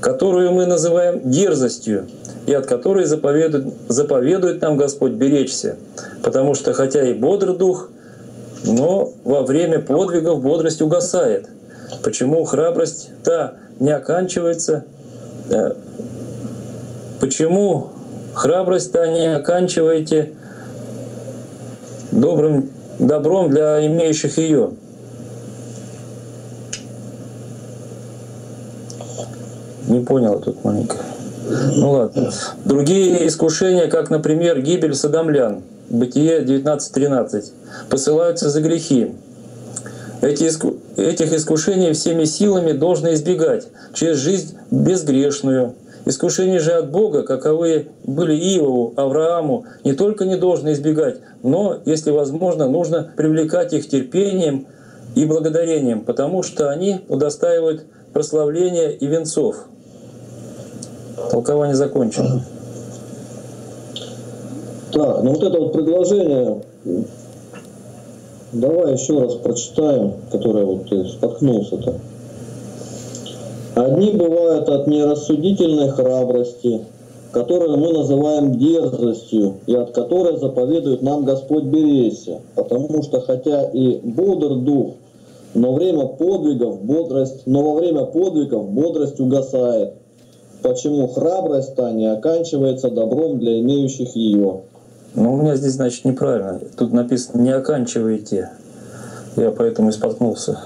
которую мы называем дерзостью, и от которой заповедует, заповедует нам Господь беречься. Потому что, хотя и бодр дух, но во время подвигов бодрость угасает. Почему храбрость та не оканчивается? Почему храбрость та не оканчиваете добрым, добром для имеющих ее? Не понял тут маленько. Ну ладно. Другие искушения, как, например, гибель содомлян, Бытие девятнадцать тринадцать, посылаются за грехи. Эти иску... Этих искушений всеми силами должно избегать через жизнь безгрешную. Искушения же от Бога, каковы были Иову, Аврааму, не только не должно избегать, но, если возможно, нужно привлекать их терпением и благодарением, потому что они удостаивают прославления и венцов. Толкование закончено. Так, ну вот это вот предложение, давай еще раз прочитаем, которое вот ты споткнулся-то. Одни бывают от нерассудительной храбрости, которую мы называем дерзостью, и от которой заповедует нам Господь берейся, потому что хотя и бодр дух, но время подвигов бодрость, но во время подвигов бодрость угасает, почему храбрость та не оканчивается добром для имеющих ее. Ну, у меня здесь, значит, неправильно. Тут написано «не оканчивайте». Я поэтому и споткнулся.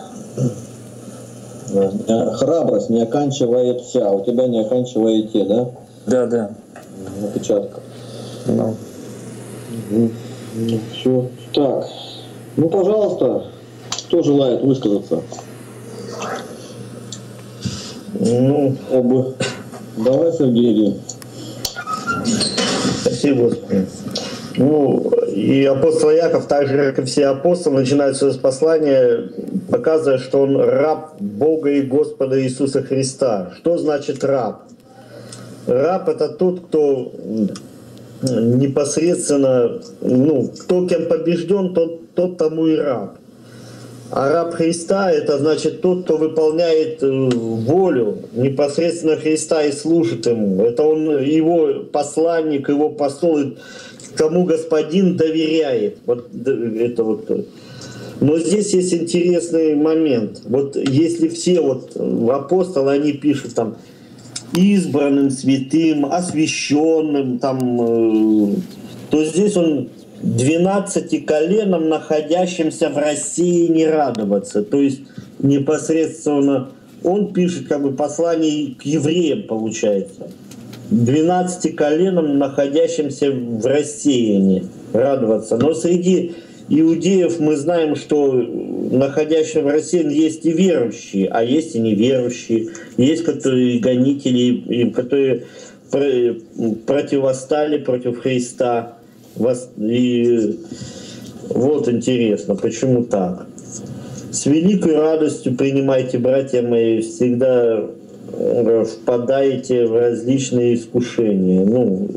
Храбрость не оканчивается. У тебя не оканчиваете, да? Да, да. Напечатка. Да. Угу. Ну, все. Так. Ну, пожалуйста, кто желает высказаться? Ну, оба. Давай, Сергей. Спасибо, Господи. Ну, и апостол Яков, так же, как и все апостолы, начинает свое послание, показывая, что он раб Бога и Господа Иисуса Христа. Что значит раб? Раб — это тот, кто непосредственно, ну, кто кем побежден, тот, тот тому и раб. А раб Христа — это значит тот, кто выполняет волю непосредственно Христа и служит Ему. Это он, его посланник, его посол, кому Господин доверяет. Вот это вот. Но здесь есть интересный момент. Вот если все вот апостолы, они пишут там избранным, святым, освященным, там, то здесь он двенадцати коленам, находящимся в России, не радоваться. То есть непосредственно он пишет как бы послание к евреям, получается. двенадцати коленам, находящимся в России, не радоваться. Но среди иудеев мы знаем, что находящим в России есть и верующие, а есть и неверующие. Есть которые гонители, которые противостали против Христа. И вот интересно, почему так? «С великой радостью принимайте, братья мои, всегда впадаете в различные искушения». Ну...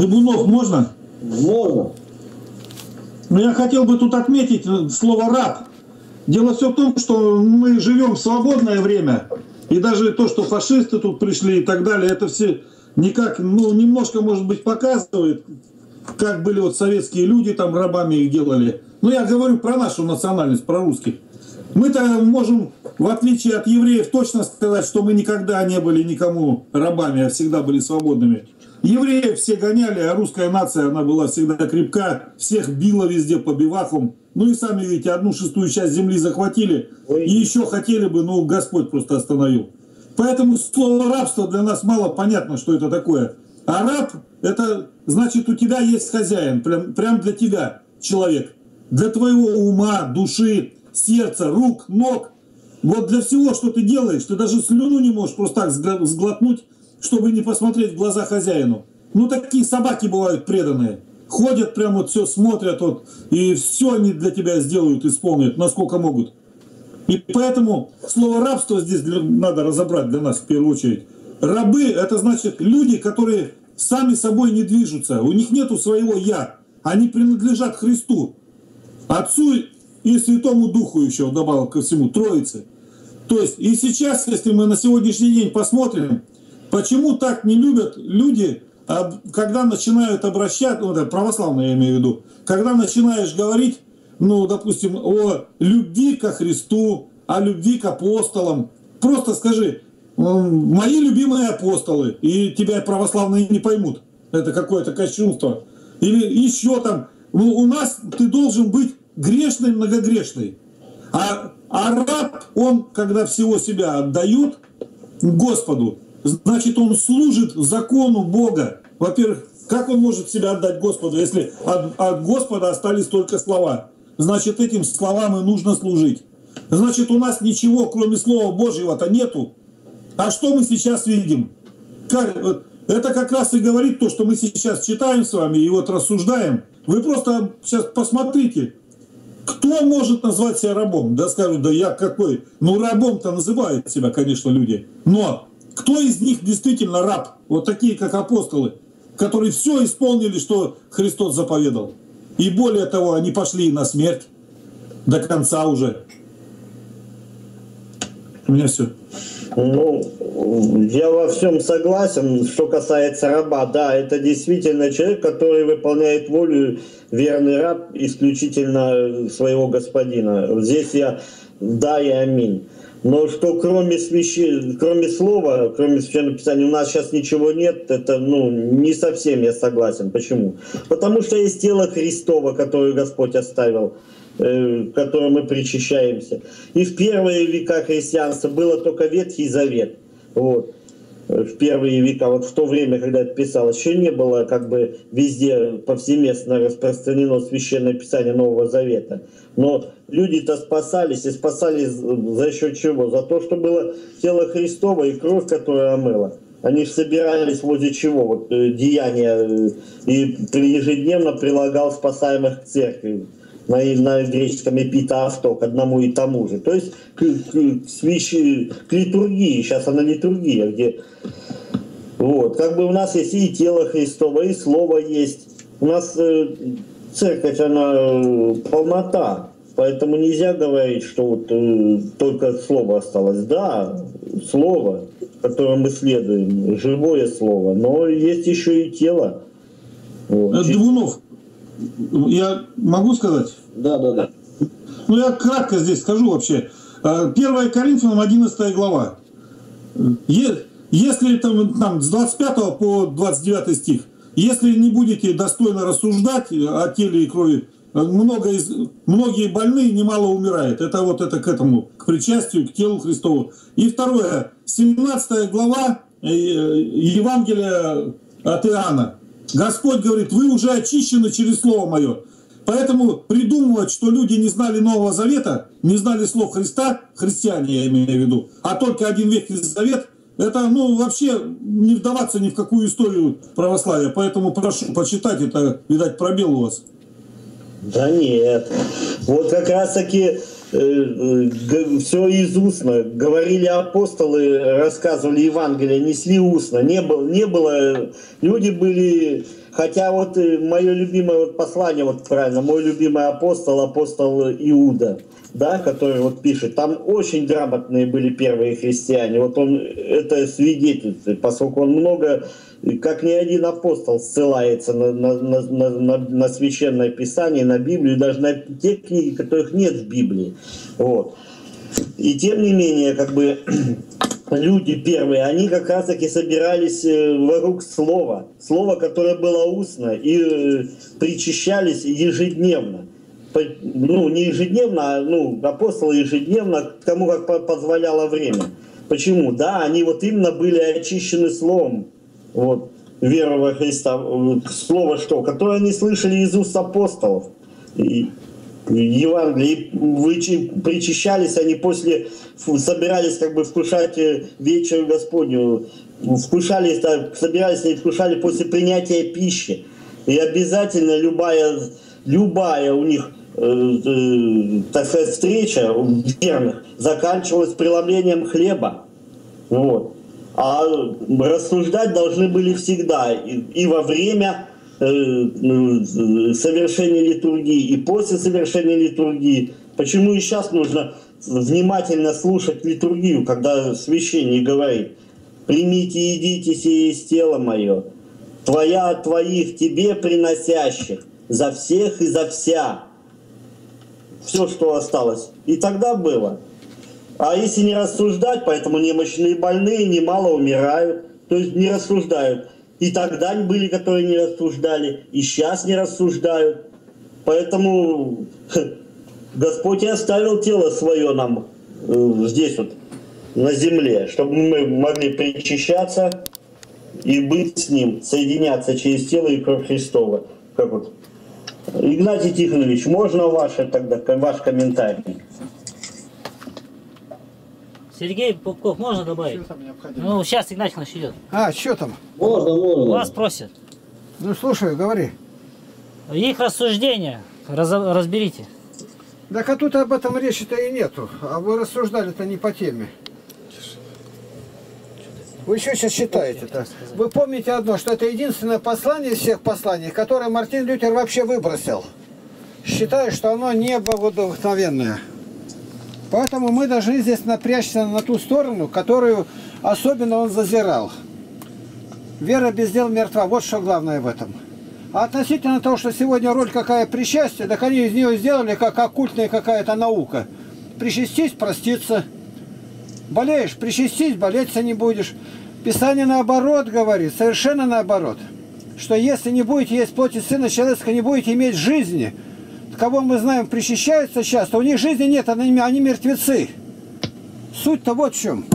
Добунов, можно? Можно. Но я хотел бы тут отметить слово «раб». Дело все в том, что мы живем в свободное время, и даже то, что фашисты тут пришли и так далее, это все... Никак, ну, немножко, может быть, показывает, как были вот советские люди, там, рабами их делали. Но я говорю про нашу национальность, про русских. Мы-то можем, в отличие от евреев, точно сказать, что мы никогда не были никому рабами, а всегда были свободными. Евреев все гоняли, а русская нация, она была всегда крепка, всех била везде по бивахам. Ну и сами видите, одну шестую часть земли захватили, и еще хотели бы, но Господь просто остановил. Поэтому слово «рабство» для нас мало понятно, что это такое. А раб – это значит, у тебя есть хозяин, прям, прям для тебя человек. Для твоего ума, души, сердца, рук, ног. Вот для всего, что ты делаешь, ты даже слюну не можешь просто так сглотнуть, чтобы не посмотреть в глаза хозяину. Ну, такие собаки бывают преданные. Ходят прям вот все, смотрят вот, и все они для тебя сделают, исполнят, насколько могут. И поэтому слово «рабство» здесь для, надо разобрать для нас в первую очередь. Рабы – это значит люди, которые сами собой не движутся. У них нету своего «я». Они принадлежат Христу, Отцу и Святому Духу еще, добавил ко всему, Троице. То есть и сейчас, если мы на сегодняшний день посмотрим, почему так не любят люди, когда начинают обращаться, ну, православные я имею в виду, когда начинаешь говорить, ну, допустим, о любви ко Христу, о любви к апостолам. Просто скажи, мои любимые апостолы, и тебя православные не поймут. Это какое-то кощунство. Или еще там, ну, у нас ты должен быть грешный, многогрешный. А, а раб, он, когда всего себя отдает Господу, значит, он служит закону Бога. Во-первых, как он может себя отдать Господу, если от, от Господа остались только слова? Значит, этим словам и нужно служить. Значит, у нас ничего, кроме Слова Божьего-то нету. А что мы сейчас видим? Как, это как раз и говорит то, что мы сейчас читаем с вами и вот рассуждаем. Вы просто сейчас посмотрите, кто может назвать себя рабом? Да скажут, да я какой? Ну, рабом-то называют себя, конечно, люди. Но кто из них действительно раб? вот такие, как апостолы, которые все исполнили, что Христос заповедал. И более того, они пошли на смерть до конца уже. У меня все. Ну, я во всем согласен, что касается раба. Да, это действительно человек, который выполняет волю, верный раб исключительно своего господина. Здесь я да и аминь. Но что кроме, священ... кроме слова, кроме Священного Писания, у нас сейчас ничего нет, это ну, не совсем я согласен. Почему? Потому что есть тело Христово, которое Господь оставил, э, которым мы причащаемся. И в первые века христианства было только Ветхий Завет. Вот. В первые века, вот в то время, когда это писалось, еще не было как бы везде повсеместно распространено Священное Писание Нового Завета. Но люди-то спасались, и спасались за счет чего? За то, что было тело Христово и кровь, которая омыла. Они же собирались возле чего? Вот, деяния, и ежедневно прилагал спасаемых к церкви. На, на греческом эпитавто к одному и тому же. То есть к, к, к, свящи, к литургии, сейчас она литургия, где вот, как бы у нас есть и тело Христово, и слово есть. У нас э, церковь, она э, полнота, поэтому нельзя говорить, что вот, э, только слово осталось. Да, слово, которое мы следуем, живое слово, но есть еще и тело. Вот. Добунов. Я могу сказать? Да, да, да. Ну, я кратко здесь скажу вообще. первое Коринфянам одиннадцатая глава. Если там, там с двадцать пятого по двадцать девятый стих, если не будете достойно рассуждать о теле и крови, много из, многие больные немало умирают. Это вот это к этому, к причастию, к телу Христову. И второе, семнадцатая глава Евангелия от Иоанна. Господь говорит, вы уже очищены через Слово Мое. Поэтому придумывать, что люди не знали Нового Завета, не знали слов Христа, христиане, я имею в виду, а только один Ветхий Завет, это, ну, вообще не вдаваться ни в какую историю православия. Поэтому прошу почитать, это, видать, пробел у вас. Да нет. Вот как раз-таки... все из устно. Говорили апостолы, рассказывали Евангелие, несли устно. Не было, не было. Люди были... Хотя вот мое любимое вот послание, вот правильно, мой любимый апостол, апостол Иуда, да, который вот пишет, там очень грамотные были первые христиане. Вот он это свидетельствует, поскольку он много, как ни один апостол, ссылается на, на, на, на, на Священное Писание, на Библию, даже на те книги, которых нет в Библии. Вот. И тем не менее, как бы... Люди первые, они как раз таки собирались вокруг слова, слова, которое было устно, и причащались ежедневно. Ну, не ежедневно, а ну, апостолы ежедневно, кому как позволяло время. Почему? Да, они вот именно были очищены словом, вот, веры во Христа, слово что, которое они слышали из уст апостолов. И... Евангелие, причащались они после, собирались как бы вкушать вечерю Господню, вкушали, собирались и вкушали после принятия пищи. И обязательно любая, любая у них, э, так сказать, встреча верных заканчивалась преломлением хлеба. Вот. А рассуждать должны были всегда и, и во время совершения литургии и после совершения литургии. Почему и сейчас нужно внимательно слушать литургию, когда священник говорит: «Примите, идите сие из тела мое, твоя от твоих тебе приносящих, за всех и за вся». Все, что осталось. И тогда было. А если не рассуждать, поэтому немощные и больные немало умирают, то есть не рассуждают. И тогда были, которые не рассуждали, и сейчас не рассуждают. Поэтому Господь и оставил тело свое нам здесь вот, на земле, чтобы мы могли причащаться и быть с Ним, соединяться через тело и кровь Христова. Как вот. Игнатий Тихонович, можно ваше, тогда, ваш комментарий? Сергей Пупков, можно добавить? Что там необходимо? Ну, сейчас Игнатий Тихонович идет. А, что там? Можно, можно. Вас просят. Ну, слушай, говори. Их рассуждения раз, разберите. Так, а тут об этом речи-то и нету. А вы рассуждали-то не по теме. Вы еще сейчас считаете это. Вы помните одно, что это единственное послание из всех посланий, которое Мартин Лютер вообще выбросил. Считаю, что оно небогодухновенное. Поэтому мы должны здесь напрячься на ту сторону, которую особенно он зазирал. Вера без дел мертва. Вот что главное в этом. А относительно того, что сегодня роль какая причастие, так они из нее сделали как оккультная какая-то наука. Причастись, проститься. Болеешь, причастись, болеться не будешь. Писание наоборот говорит, совершенно наоборот, что если не будете есть плоти Сына Человеческого, не будете иметь жизни. Кого мы знаем, причащаются часто, у них жизни нет, они мертвецы. Суть-то вот в чем.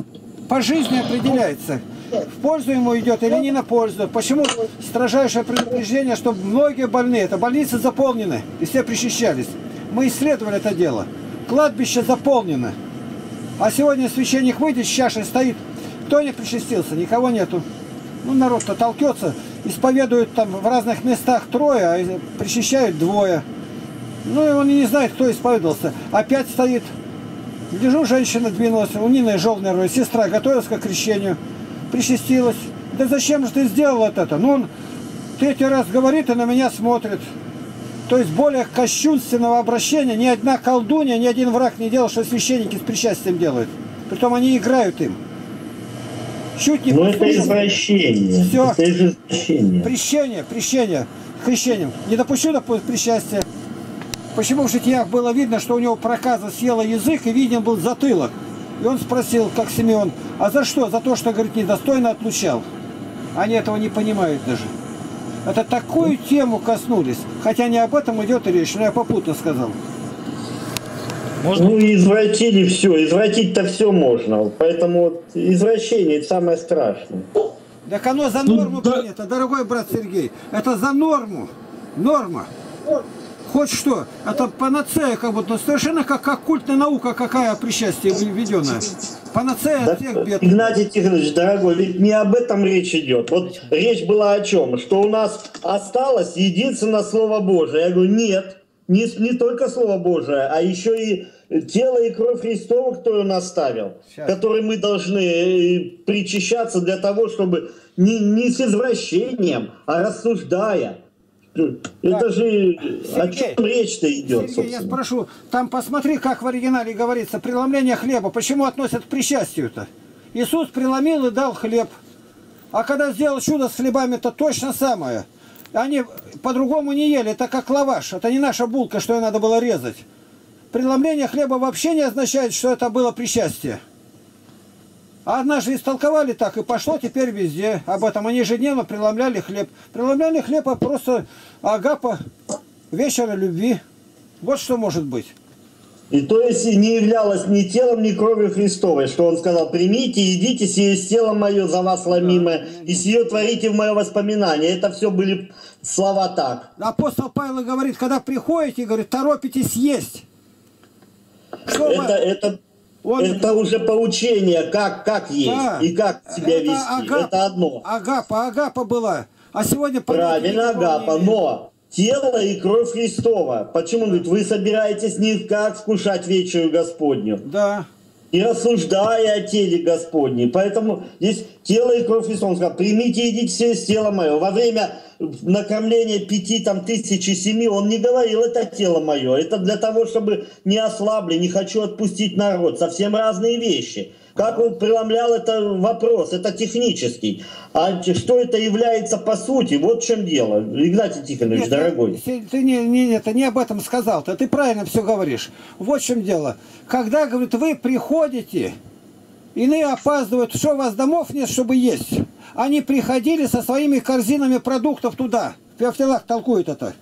По жизни определяется, в пользу ему идет или не на пользу. Почему строжайшее предупреждение, что многие больные, это больницы заполнены, и все причащались. Мы исследовали это дело. Кладбище заполнено. А сегодня священник выйдет с чашей, стоит. Кто не причастился? Никого нету. Ну, народ-то толкется, исповедуют там в разных местах трое, а причащают двое. Ну, и он не знает, кто исповедовался. Опять стоит. Гляжу, женщина двинулась, у Нины желтая роль, сестра готовилась к крещению, причастилась. Да зачем же ты сделал это? Ну, он третий раз говорит и на меня смотрит. То есть более кощунственного обращения ни одна колдунья, ни один враг не делал, что священники с причастием делают. Притом они играют им. Чуть не Но это извращение. Все. Это извращение. Прещение, прещение, крещением. Не допущу до причастия. Почему в житиях было видно, что у него проказа съела язык и виден был затылок? И он спросил, как Симеон, а за что? За то, что, говорит, недостойно отлучал. Они этого не понимают даже. Это такую тему коснулись. Хотя не об этом идет речь, но я попутно сказал. Можно? Ну, извратили все. Извратить-то все можно. Поэтому вот извращение – это самое страшное. Так оно за норму ну, да. принято, дорогой брат Сергей. Это за норму. Норма. Хоть что, это панацея как будто, совершенно как оккультная наука, какая причастие введенная. Панацея от всех бед. Игнатий Тихонович, дорогой, ведь не об этом речь идет. Вот речь была о чем? Что у нас осталось единственное Слово Божие. Я говорю, нет, не, не только Слово Божие, а еще и тело и кровь Христова, кто он оставил, Сейчас. Который мы должны причащаться для того, чтобы не, не с извращением, а рассуждая. Это так, же Сергей, о чем речь-то идет, Сергей, я спрошу, там посмотри, как в оригинале говорится, преломление хлеба, почему относят к причастию-то? Иисус преломил и дал хлеб, а когда сделал чудо с хлебами, то точно самое. Они по-другому не ели, это как лаваш, это не наша булка, что ее надо было резать. Преломление хлеба вообще не означает, что это было причастие. А однажды истолковали так, и пошло теперь везде об этом. Они ежедневно преломляли хлеб. Преломляли хлеб, а просто агапа вечера любви. Вот что может быть. И то есть не являлось ни телом, ни кровью Христовой, что он сказал, примите, едите, сие тело мое за вас ломимое, и сие творите в мое воспоминание. Это все были слова так. Апостол Павел говорит, когда приходите, говорит, торопитесь есть. Что это... Мы... это... Он... Это уже поучение, как, как есть да. и как себя это вести. Агап, это одно. Агапа, агапа была. А сегодня... Правильно, агапа, но тело и кровь Христова. Почему? Он говорит, вы собираетесь не как вкушать вечерю Господню. Да. И рассуждая о теле Господней. Поэтому здесь тело и кровь Христова. Он сказал, примите, идите все с тело мое. Во время накормления пяти там, тысяч и семи он не говорил, это тело мое. Это для того, чтобы не ослабли, не хочу отпустить народ. Совсем разные вещи. Как он преломлял, это вопрос, это технический. А что это является по сути, вот в чем дело. Игнатий Тихонович, Нет, дорогой. Ты, ты не, не, это, не об этом сказал, ты, ты правильно все говоришь. Вот в чем дело. Когда, говорит, вы приходите, иные опаздывают, что у вас домов нет, чтобы есть. Они приходили со своими корзинами продуктов туда. В Феофилах толкуют это.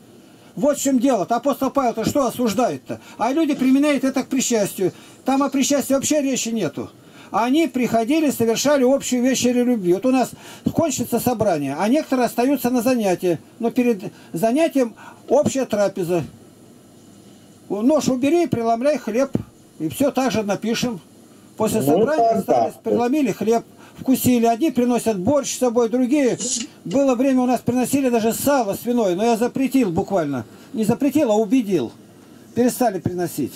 Вот в чем дело-то. Апостол Павел-то что осуждает-то? А люди применяют это к причастию. Там о причастии вообще речи нету. Они приходили, совершали общую вечерю любви. Вот у нас кончится собрание, а некоторые остаются на занятии. Но перед занятием общая трапеза. Нож убери, преломляй хлеб. И все так же напишем. После собрания остались, преломили хлеб, вкусили. Одни приносят борщ с собой, другие. Было время, у нас приносили даже сало свиное. Но я запретил буквально. Не запретил, а убедил. Перестали приносить.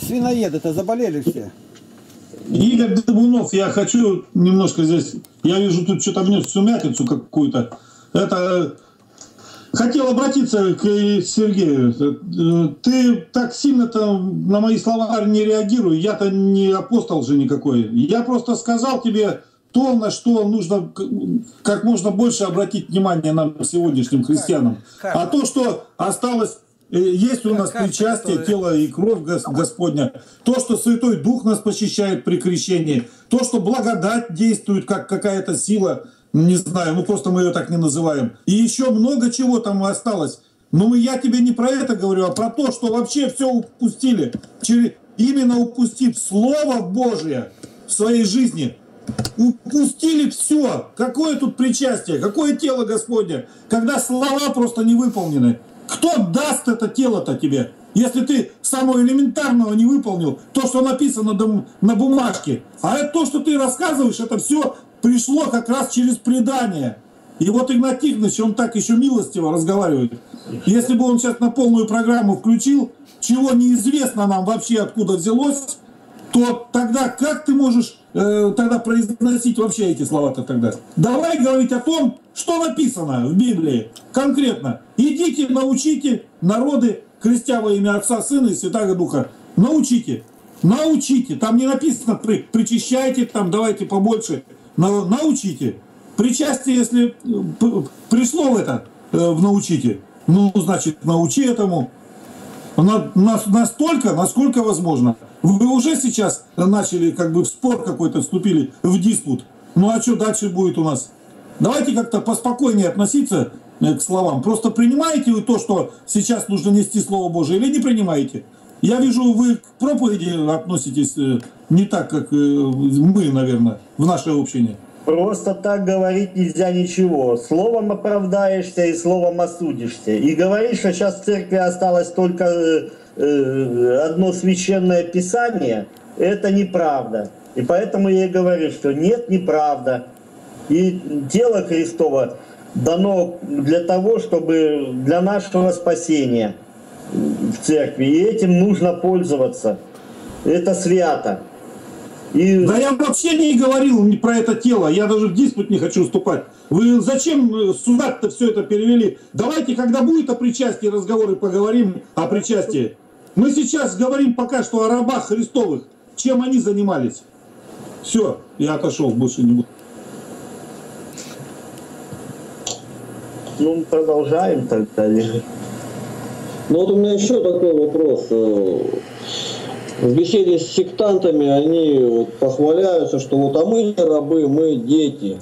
Свиноеды-то заболели все. Игорь Добунов, я хочу немножко здесь... Я вижу, тут что-то внес сумятицу какую-то. Это... Хотел обратиться к Сергею. Ты так сильно-то на мои слова не реагируй. Я-то не апостол же никакой. Я просто сказал тебе то, на что нужно как можно больше обратить внимание нам, сегодняшним христианам. Как? Как? А то, что осталось... Есть у нас причастие, тело и кровь Господня. То, что Святой Дух нас посещает при крещении. То, что благодать действует, как какая-то сила. Не знаю, ну просто мы ее так не называем. И еще много чего там осталось. Но я тебе не про это говорю, а про то, что вообще все упустили. Именно упустив Слово Божие в своей жизни. Упустили все. Какое тут причастие, какое тело Господне, когда слова просто не выполнены. Кто даст это тело-то тебе, если ты самого элементарного не выполнил, то, что написано на бумажке? А это то, что ты рассказываешь, это все пришло как раз через предание. И вот Игнатий Тихонович, он так еще милостиво разговаривает. Если бы он сейчас на полную программу включил, чего неизвестно нам вообще откуда взялось, то тогда как ты можешь э, тогда произносить вообще эти слова-то тогда? Давай говорить о том, что написано в Библии конкретно. Идите, научите народы, крестя во имя Отца, Сына и Святаго Духа. Научите, научите. Там не написано при, причащайте, там давайте побольше. Но научите. Причастие, если пришло в это, э, в научите, ну, значит, научи этому. На, на, настолько, насколько возможно. Вы уже сейчас начали, как бы в спор какой-то вступили, в диспут. Ну а что дальше будет у нас? Давайте как-то поспокойнее относиться к словам. Просто принимаете вы то, что сейчас нужно нести Слово Божие, или не принимаете? Я вижу, вы к проповеди относитесь не так, как мы, наверное, в нашей общине. Просто так говорить нельзя ничего. Словом оправдаешься и словом осудишься. И говоришь, что сейчас в церкви осталось только э, одно священное писание, это неправда. И поэтому я и говорю, что нет, неправда. И тело Христово дано для того, чтобы для нашего спасения в церкви. И этим нужно пользоваться. Это свято. И... Да я вообще не говорил про это тело, я даже в диспут не хочу вступать. Вы зачем сюда-то все это перевели? Давайте, когда будет о причастии разговоры, поговорим о причастии. Мы сейчас говорим пока что о рабах Христовых, чем они занимались. Все, я отошел, больше не буду. Ну, продолжаем тогда. Ну вот у меня еще такой вопрос. В беседе с сектантами они вот похваляются, что вот а мы не рабы, мы дети.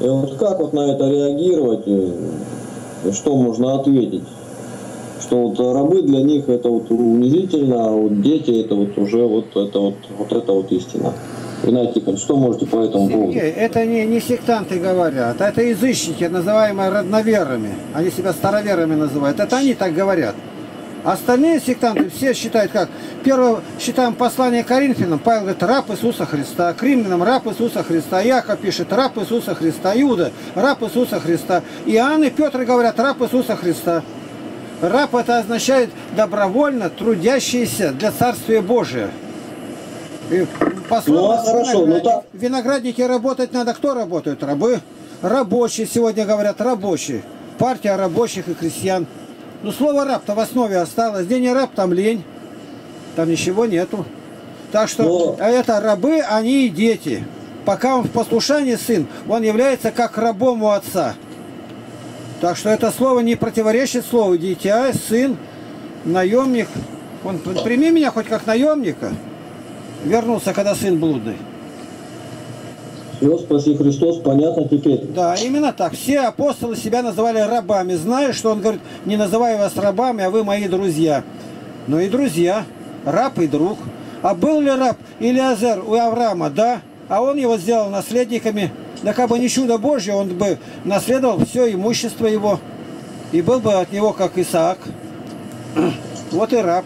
И вот как вот на это реагировать, и что можно ответить? Что вот рабы для них это вот унизительно, а вот дети это вот уже вот это вот, вот это вот истина. Игнатий, что можете по этому поводу? Это не, не сектанты говорят, это язычники, называемые родноверами. Они себя староверами называют. Это они так говорят. Остальные сектанты все считают как? Первое, считаем послание Коринфянам, Павел говорит, раб Иисуса Христа, к Римлянам раб Иисуса Христа, Яков пишет, раб Иисуса Христа, Иуда, раб Иисуса Христа, Иоанн и Петр говорят, раб Иисуса Христа. Раб это означает добровольно трудящийся для Царствия Божия. И, по слову, ну, хорошо, ну, так... в винограднике работать надо, кто работает? Рабы. Рабочие сегодня говорят, рабочие. Партия рабочих и крестьян. Ну, слово раб-то в основе осталось. Где не раб, там лень. Там ничего нету. Так что но... это рабы, они и дети. Пока он в послушании сын, он является как рабом у отца. Так что это слово не противоречит слову дитя, сын, наемник. Он, прими меня хоть как наемника. Вернулся, когда сын блудный. Все, спаси Христос, понятно теперь. Да, именно так. Все апостолы себя называли рабами. Знаешь, что он говорит, не называю вас рабами, а вы мои друзья. Ну и друзья, раб и друг. А был ли раб Илиазер у Авраама? Да. А он его сделал наследниками. Да как бы не чудо Божье, он бы наследовал все имущество его. И был бы от него как Исаак. Вот и раб.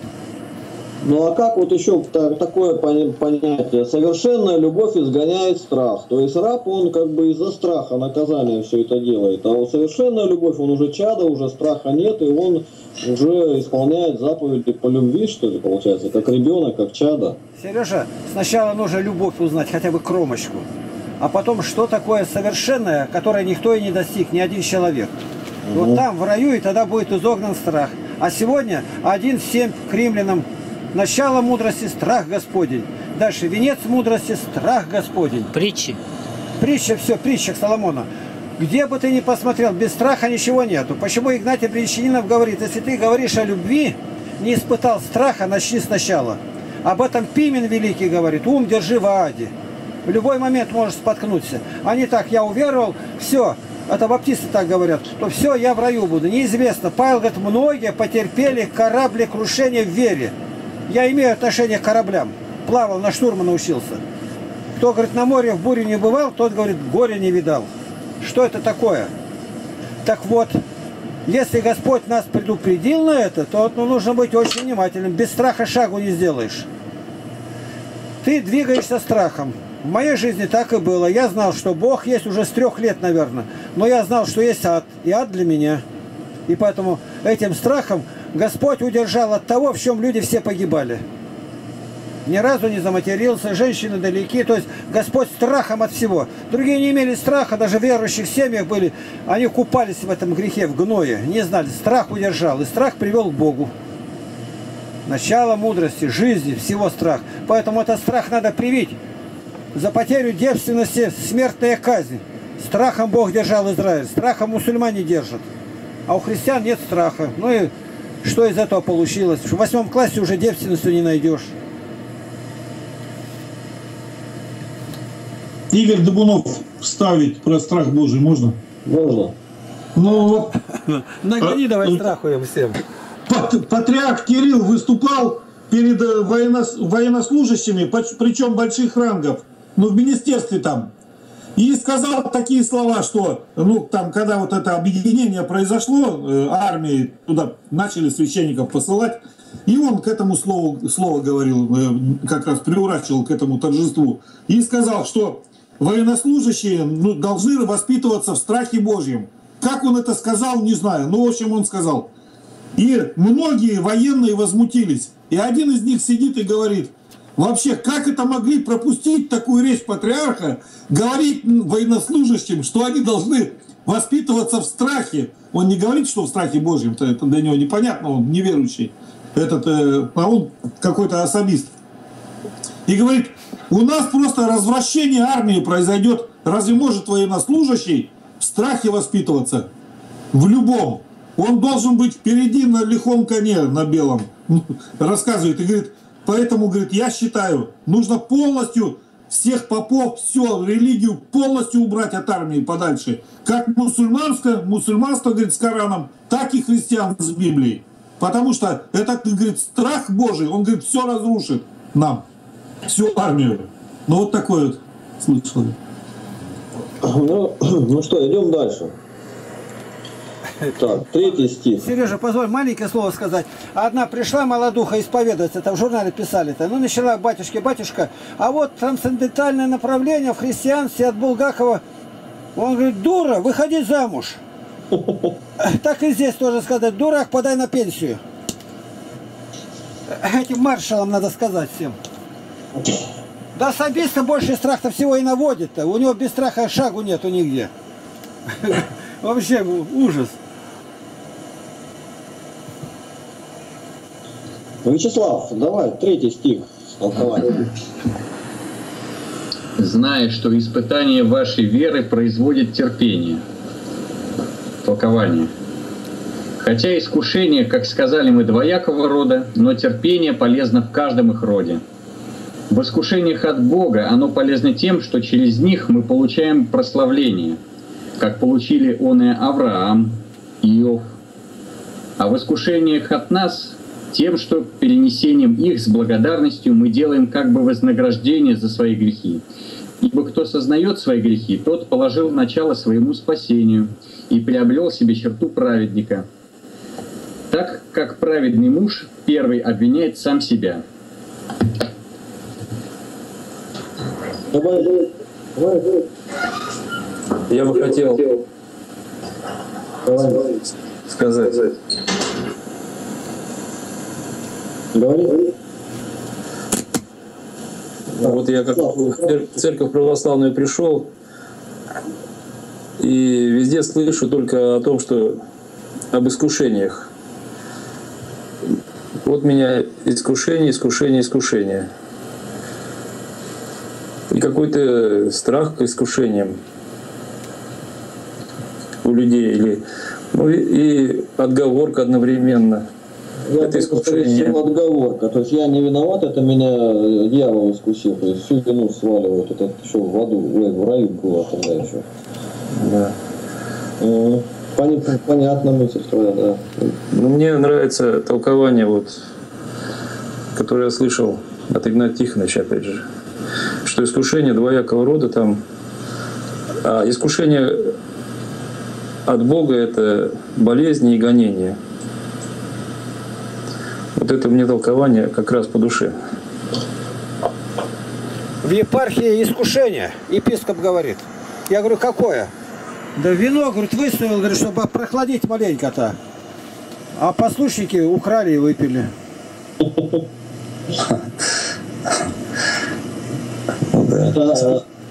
Ну а как вот еще такое понятие? Совершенная любовь изгоняет страх. То есть раб, он как бы из-за страха наказания все это делает. А вот совершенная любовь, он уже чадо, уже страха нет, и он уже исполняет заповеди по любви, что ли, получается, как ребенок, как чадо. Сережа, сначала нужно любовь узнать, хотя бы кромочку. А потом, что такое совершенное, которое никто и не достиг, ни один человек. Угу. Вот там, в раю, и тогда будет изогнан страх. А сегодня один семь к римлянам. Начало мудрости – страх Господень. Дальше венец мудрости – страх Господень. Притчи. Притча, все, притча Соломона. Где бы ты ни посмотрел, без страха ничего нету. Почему Игнатий Брянчанинов говорит, если ты говоришь о любви, не испытал страха, начни сначала. Об этом Пимен Великий говорит, ум держи в ааде. В любой момент можешь споткнуться. А не так, я уверовал, все. Это баптисты так говорят, то все, я в раю буду. Неизвестно. Павел говорит, многие потерпели корабли крушения в вере. Я имею отношение к кораблям. Плавал, на штурма научился. Кто, говорит, на море в бурю не бывал, тот, говорит, горя не видал. Что это такое? Так вот, если Господь нас предупредил на это, то ну, нужно быть очень внимательным. Без страха шагу не сделаешь. Ты двигаешься страхом. В моей жизни так и было. Я знал, что Бог есть уже с трех лет, наверное. Но я знал, что есть ад. И ад для меня. И поэтому этим страхом Господь удержал от того, в чем люди все погибали. Ни разу не заматерился, женщины далеки. То есть Господь страхом от всего. Другие не имели страха, даже в верующих семьях были. Они купались в этом грехе, в гное. Не знали, страх удержал. И страх привел к Богу. Начало мудрости, жизни, всего страх. Поэтому этот страх надо привить. За потерю девственности смертная казнь. Страхом Бог держал Израиль. Страхом мусульмане держат. А у христиан нет страха. Ну и что из этого получилось? В восьмом классе уже девственностью не найдешь. Игорь Добунов вставить про страх Божий можно? Можно. Ну вот. Нагони давай страху им всем. Патриарх Кирилл выступал перед военнослужащими, причем больших рангов. Ну, в министерстве там. И сказал такие слова, что, ну, там, когда вот это объединение произошло, армии туда начали священников посылать, и он к этому слову, слово говорил, как раз приурочил к этому торжеству, и сказал, что военнослужащие ну, должны воспитываться в страхе Божьем. Как он это сказал, не знаю, но, в общем, он сказал. И многие военные возмутились, и один из них сидит и говорит, вообще, как это могли пропустить такую речь патриарха, говорить военнослужащим, что они должны воспитываться в страхе. Он не говорит, что в страхе Божьем, это для него непонятно, он неверующий, этот, э, а он какой-то особист. И говорит, у нас просто развращение армии произойдет, разве может военнослужащий в страхе воспитываться? В любом. Он должен быть впереди на лихом коне, на белом, рассказывает и говорит, поэтому, говорит, я считаю, нужно полностью всех попов, все, религию полностью убрать от армии подальше. Как мусульманское, мусульманство, говорит, с Кораном, так и христиан с Библией. Потому что это, говорит, страх Божий, он, говорит, все разрушит нам, всю армию. Ну, вот такое вот случилось. Ну, ну что, идем дальше. Так, третий стих. Сережа, позволь маленькое слово сказать. Одна пришла молодуха исповедоваться, это в журнале писали-то. Ну, начала батюшке, батюшка, а вот трансцендентальное направление в христианстве от Булгакова. Он говорит, дура, выходи замуж. Так и здесь тоже сказать, дурак, подай на пенсию. Этим маршалам надо сказать всем. Да, особисто больше страха всего и наводит-то. У него без страха шагу нету нигде. Вообще ужас. Вячеслав, давай третий стих толкования. Зная, что испытание вашей веры производит терпение. Толкование. Хотя искушение, как сказали мы, двоякого рода, но терпение полезно в каждом их роде. В искушениях от Бога оно полезно тем, что через них мы получаем прославление, как получили он и Авраам, Иов. А в искушениях от нас тем, что перенесением их с благодарностью мы делаем как бы вознаграждение за свои грехи. Ибо кто сознает свои грехи, тот положил начало своему спасению и приобрел себе черту праведника. так как праведный муж первый обвиняет сам себя. Я бы хотел сказать. Говори. Вот я как в церковь православную пришел, и везде слышу только о том, что об искушениях. Вот меня искушение, искушение, искушение. И какой-то страх к искушениям у людей, или, ну, и, и отговорка одновременно. Я это искушение. Отговорка. То есть я не виноват, это меня дьявол искусил. То есть всю вину сваливают. Это еще в аду, в раю было тогда еще. Да. Угу. Понятно мысль твоя, да. Ну, мне нравится толкование, вот, которое я слышал от Игнатия Тихоновича, опять же, что искушение двоякого рода там. А искушение от Бога — это болезни и гонения. Вот это мне толкование как раз по душе. В епархии искушение, епископ говорит. Я говорю, какое? Да вино, говорит, выставил, говорит, чтобы прохладить маленько-то. А послушники украли и выпили.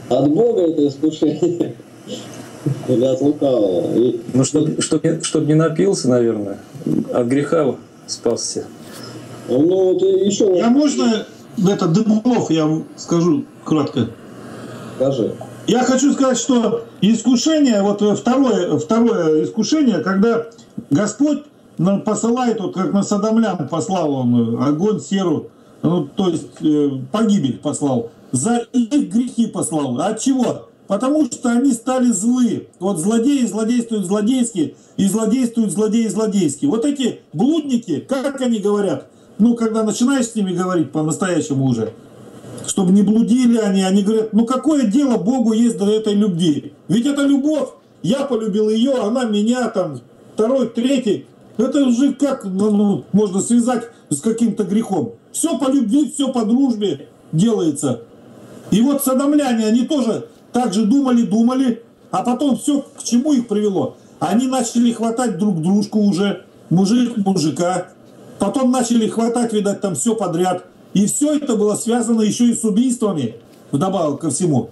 От Бога это искушение? Или от лукавого? Ну, чтобы не напился, наверное. От греха спасся. Ну, вот еще... Я можно, это, Добунов, я вам скажу кратко? Скажи. Я хочу сказать, что искушение, вот второе, второе искушение, когда Господь нам посылает, вот как на Содомлян послал он огонь, серу, ну, то есть погибель послал, за их грехи послал. От чего? Потому что они стали злы. Вот злодеи злодействуют злодейски, и злодействуют злодеи злодейски. Вот эти блудники, как они говорят? Ну, когда начинаешь с ними говорить по-настоящему уже, чтобы не блудили они, они говорят, ну какое дело Богу есть до этой любви? Ведь это любовь, я полюбил ее, она меня, там, второй, третий. Это уже как, ну, можно связать с каким-то грехом. Все по любви, все по дружбе делается. И вот содомляне, они тоже так же думали, думали, а потом все, к чему их привело? Они начали хватать друг дружку уже, мужик мужика. Потом начали хватать, видать, там все подряд. И все это было связано еще и с убийствами, вдобавок ко всему.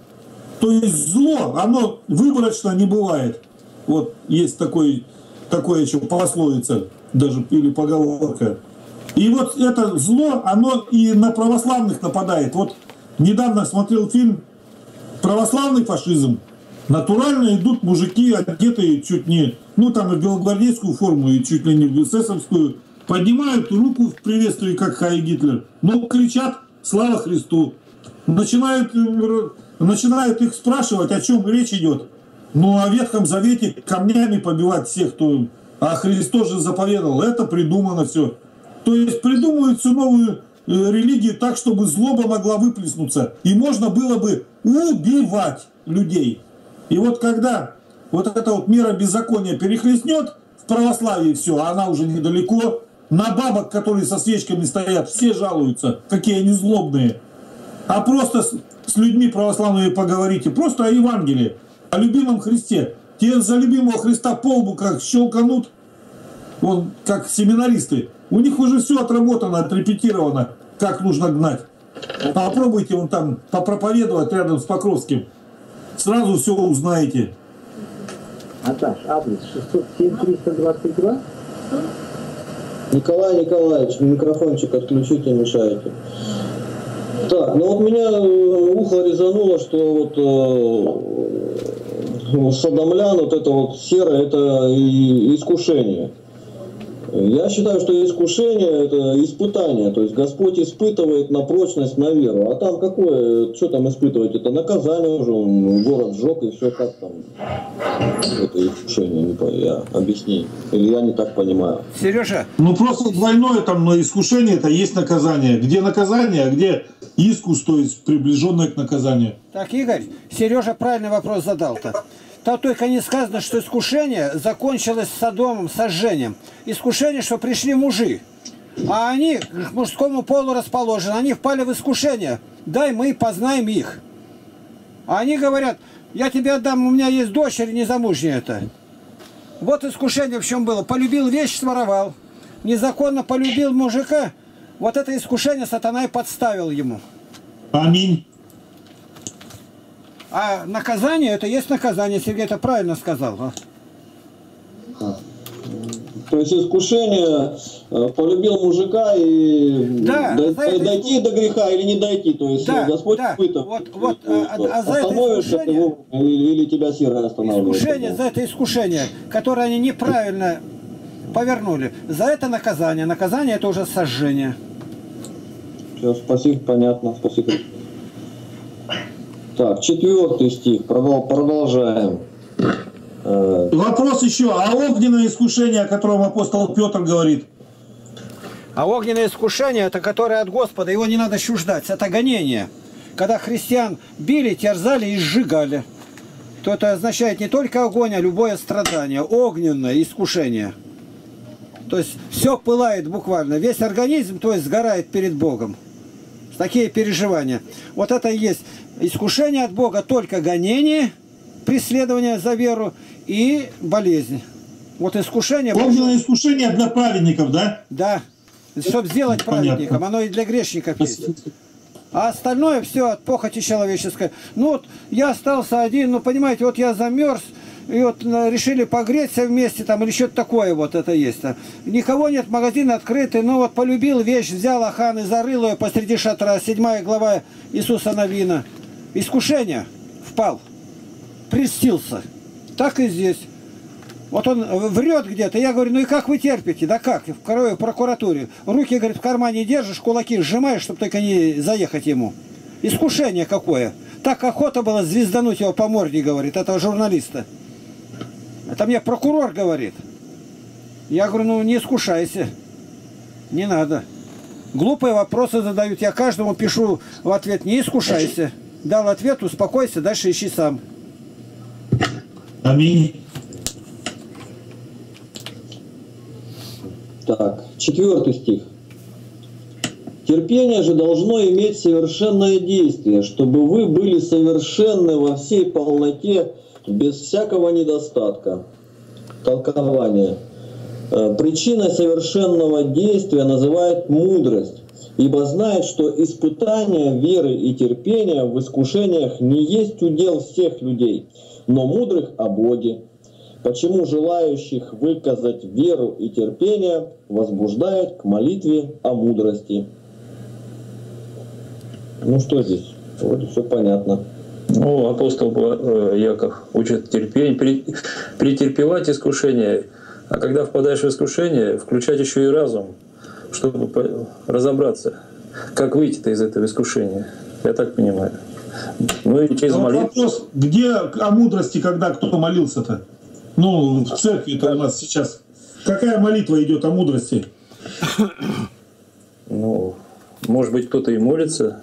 То есть зло, оно выборочно не бывает. Вот есть такой, такое еще пословица даже, или поговорка. И вот это зло, оно и на православных нападает. Вот недавно смотрел фильм «Православный фашизм». Натурально идут мужики, одетые чуть не, ну там в белогвардейскую форму и чуть ли не в эсэсовскую. Поднимают руку в приветствии, как Хай Гитлер, но кричат «Слава Христу!». Начинают, начинают их спрашивать, о чем речь идет. Ну, о Ветхом Завете камнями побивать всех, кто... А Христос же заповедовал, это придумано все. То есть придумывают всю новую религию так, чтобы злоба могла выплеснуться. И можно было бы убивать людей. И вот когда вот эта вот мера беззакония перехлестнет, в православии все, а она уже недалеко. На бабок, которые со свечками стоят, все жалуются, какие они злобные. А просто с, с людьми православными поговорите, просто о Евангелии, о любимом Христе. Те за любимого Христа по лбу как щелканут, вон, как семинаристы. У них уже все отработано, отрепетировано, как нужно гнать. Попробуйте вон там попроповедовать рядом с Покровским, сразу все узнаете. Наташ, адрес шестьсот семь триста двадцать два. Николай Николаевич, микрофончик отключите, мешаете. Так, ну вот меня ухо резануло, что вот э, содомлян, вот это вот серое, это и искушение. Я считаю, что искушение — это испытание, то есть Господь испытывает на прочность, на веру. А там какое, что там испытывать, это наказание уже, он город сжег и все, как там. Это искушение, я объясни, или я не так понимаю. Сережа? Ну просто двойное там, но искушение — это есть наказание. Где наказание, а где искус, то есть приближенное к наказанию. Так, Игорь, Сережа правильный вопрос задал-то. Там только не сказано, что искушение закончилось с Содомом, сожжением. Искушение, что пришли мужи, а они к мужскому полу расположены. Они впали в искушение. Дай мы познаем их. А они говорят, я тебе отдам, у меня есть дочери незамужняя-то. Вот искушение в чем было. Полюбил вещь, своровал. Незаконно полюбил мужика. Вот это искушение сатана и подставил ему. Аминь. А наказание, это есть наказание. Сергей это правильно сказал. А? То есть искушение, полюбил мужика и да, до, дойти это... до греха или не дойти. То есть да, Господь да. Испытывает. Вот, вот, а, а за остановишь это его или тебя сера останавливает. Искушение, за это искушение, которое они неправильно повернули. За это наказание. Наказание это уже сожжение. Все, спасибо, понятно. Спасибо. Так, четвертый стих. Продолжаем. Вопрос еще. А огненное искушение, о котором апостол Петр говорит? А огненное искушение, это которое от Господа, его не надо чуждать. Это гонение. Когда христиан били, терзали и сжигали. То это означает не только огонь, а любое страдание. Огненное искушение. То есть все пылает буквально. Весь организм, то есть сгорает перед Богом. Такие переживания. Вот это и есть искушение от Бога, только гонение, преследование за веру и болезнь. Вот искушение... Огненное искушение для праведников, да? Да. Чтобы сделать праведником. Понятно. Оно и для грешников есть. А остальное все от похоти человеческой. Ну вот я остался один, ну понимаете, вот я замерз, и вот решили погреться вместе там, или что-то такое вот это есть. Там. Никого нет, магазин открытый, но вот полюбил вещь, взял Ахан и зарыл ее посреди шатра. Седьмая глава Иисуса Новина. Искушение. Впал. Прельстился. Так и здесь. Вот он врет где-то. Я говорю, ну и как вы терпите? Да как? В прокуратуре. Руки, говорит, в кармане держишь, кулаки сжимаешь, чтобы только не заехать ему. Искушение какое. Так охота была звездануть его по морде, говорит, этого журналиста. Это мне прокурор говорит. Я говорю, ну не искушайся. Не надо. Глупые вопросы задают. Я каждому пишу в ответ, не искушайся. Дал ответ, успокойся, дальше ищи сам. Аминь. Так, четвертый стих. Терпение же должно иметь совершенное действие, чтобы вы были совершенны во всей полноте, без всякого недостатка. Толкование. Причина совершенного действия называет мудрость, ибо знает, что испытание веры и терпения в искушениях не есть удел всех людей, но мудрых о Боге. Почему желающих выказать веру и терпение возбуждает к молитве о мудрости? Ну что здесь? Вроде все понятно. Ну, апостол Яков учит терпение, претерпевать искушение, а когда впадаешь в искушение, включать еще и разум, чтобы разобраться, как выйти-то из этого искушения. Я так понимаю. Ну и через молитву. Вопрос, где о мудрости, когда кто молился-то? Ну, в церкви-то у нас сейчас. Какая молитва идет о мудрости? Ну, может быть, кто-то и молится.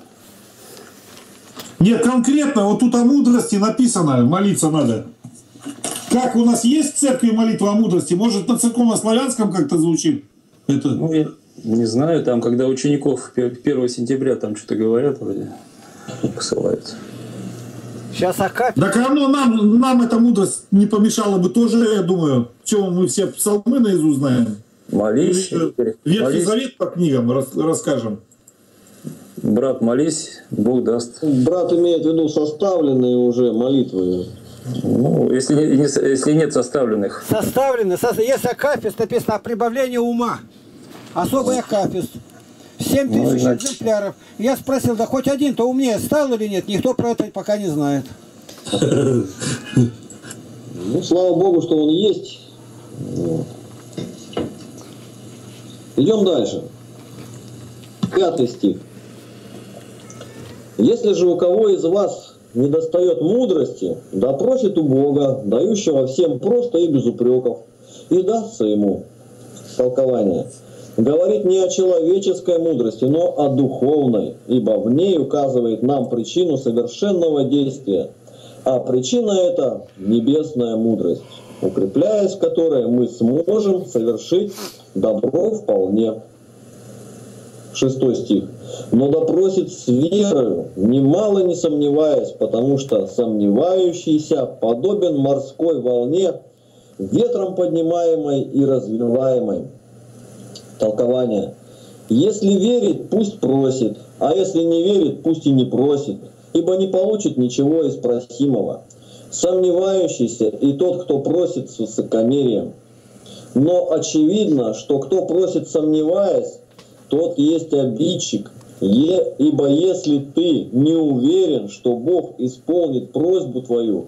Нет, конкретно, вот тут о мудрости написано, молиться надо. Как у нас есть в церкви молитва о мудрости? Может, на церковно-славянском как-то звучит? Это... Ну, я не знаю, там, когда учеников первого сентября там что-то говорят, вроде посылаются. Сейчас Акапи... Да равно нам, нам эта мудрость не помешала бы тоже, я думаю. Чего мы все псалмы наизусть знаем? Молись. Ветхий Завет по книгам рас, расскажем. Брат, молись, Бог даст. Брат имеет в виду составленные уже молитвы. Ну, если, если нет составленных. Составлены. Есть акафист, написано о прибавлении ума. Особый акафист. семь тысяч ну, экземпляров. Я спросил, да хоть один-то умнее стал или нет? Никто про это пока не знает. Ну, слава Богу, что он есть. Идем дальше. Пятый стих. Если же у кого из вас недостает мудрости, да просит у Бога, дающего всем просто и без упреков, и дастся ему. Толкование. Говорит не о человеческой мудрости, но о духовной, ибо в ней указывает нам причину совершенного действия, А причина это небесная мудрость, укрепляясь в которой мы сможем совершить добро вполне. Шестой стих. Но да просит с верою, немало не сомневаясь, потому что сомневающийся подобен морской волне, ветром поднимаемой и развиваемой. Толкование. Если верит, пусть просит, а если не верит, пусть и не просит, ибо не получит ничего из просимого. Сомневающийся и тот, кто просит с высокомерием. Но очевидно, что кто просит сомневаясь, тот есть обидчик, ибо если ты не уверен, что Бог исполнит просьбу твою,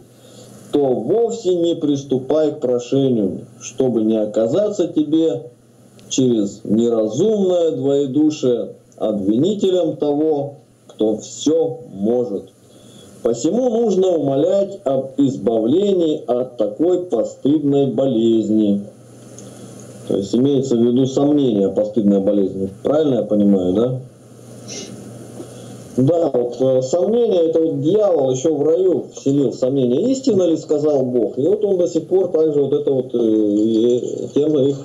то вовсе не приступай к прошению, чтобы не оказаться тебе через неразумное двоедушие обвинителем того, кто все может. Посему нужно умолять об избавлении от такой постыдной болезни. То есть имеется в виду сомнение о постыдной болезни. Правильно я понимаю, да? Да, вот сомнение, это вот дьявол еще в раю вселил сомнение, истинно ли сказал Бог. И вот он до сих пор также вот это вот тема их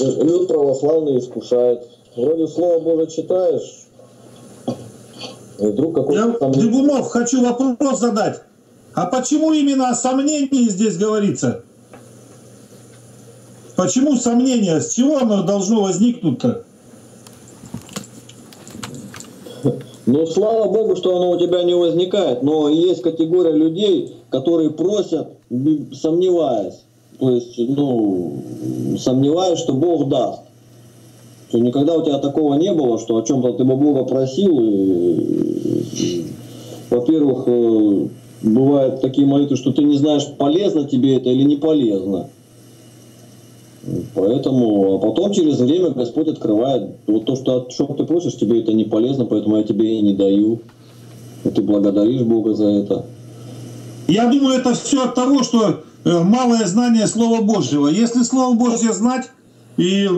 люд православный искушает. Вроде Слово Божие читаешь, и вдруг какой-то там... Добунов, хочу вопрос задать. А почему именно о сомнении здесь говорится? Почему сомнение? С чего оно должно возникнуть-то? Ну, слава Богу, что оно у тебя не возникает. Но есть категория людей, которые просят, сомневаясь. То есть, ну, сомневаясь, что Бог даст. То есть, никогда у тебя такого не было, что о чем-то ты бы Бога просил. Во-первых, бывают такие молитвы, что ты не знаешь, полезно тебе это или не полезно. Поэтому, а потом через время Господь открывает, вот то, что о чем ты просишь, тебе это не полезно, поэтому я тебе и не даю. И ты благодаришь Бога за это. Я думаю, это все от того, что малое знание Слова Божьего. Если Слово Божье знать и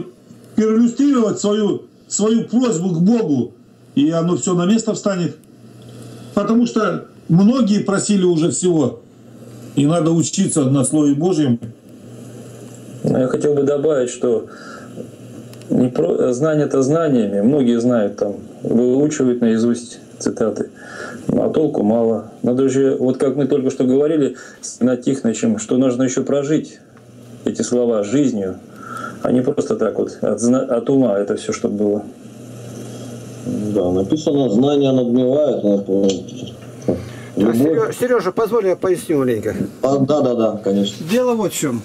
проиллюстрировать свою, свою просьбу к Богу, и оно все на место встанет. Потому что многие просили уже всего, и надо учиться на Слове Божьем. Я хотел бы добавить, что не про... знание-то знаниями, многие знают, там, выучивают наизусть цитаты, а толку мало. Надо же, вот как мы только что говорили с Игнатием Тихоновичем, что нужно еще прожить эти слова жизнью, а не просто так вот от, зна... от ума это все, что было. Да, написано, знание надмевает, но... А Сереж... Сережа, позволь, я поясню маленько. А, да, да, да, конечно. Дело вот в чем.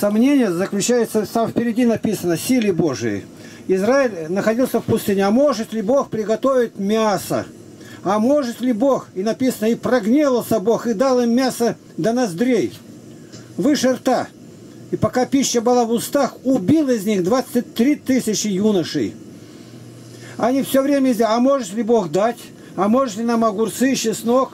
Сомнение заключается, там впереди написано, силе Божией. Израиль находился в пустыне. А может ли Бог приготовить мясо? А может ли Бог? И написано, и прогневался Бог, и дал им мясо до ноздрей, выше рта. И пока пища была в устах, убил из них двадцать три тысячи юношей. Они все время здесь, а может ли Бог дать? А может ли нам огурцы, чеснок,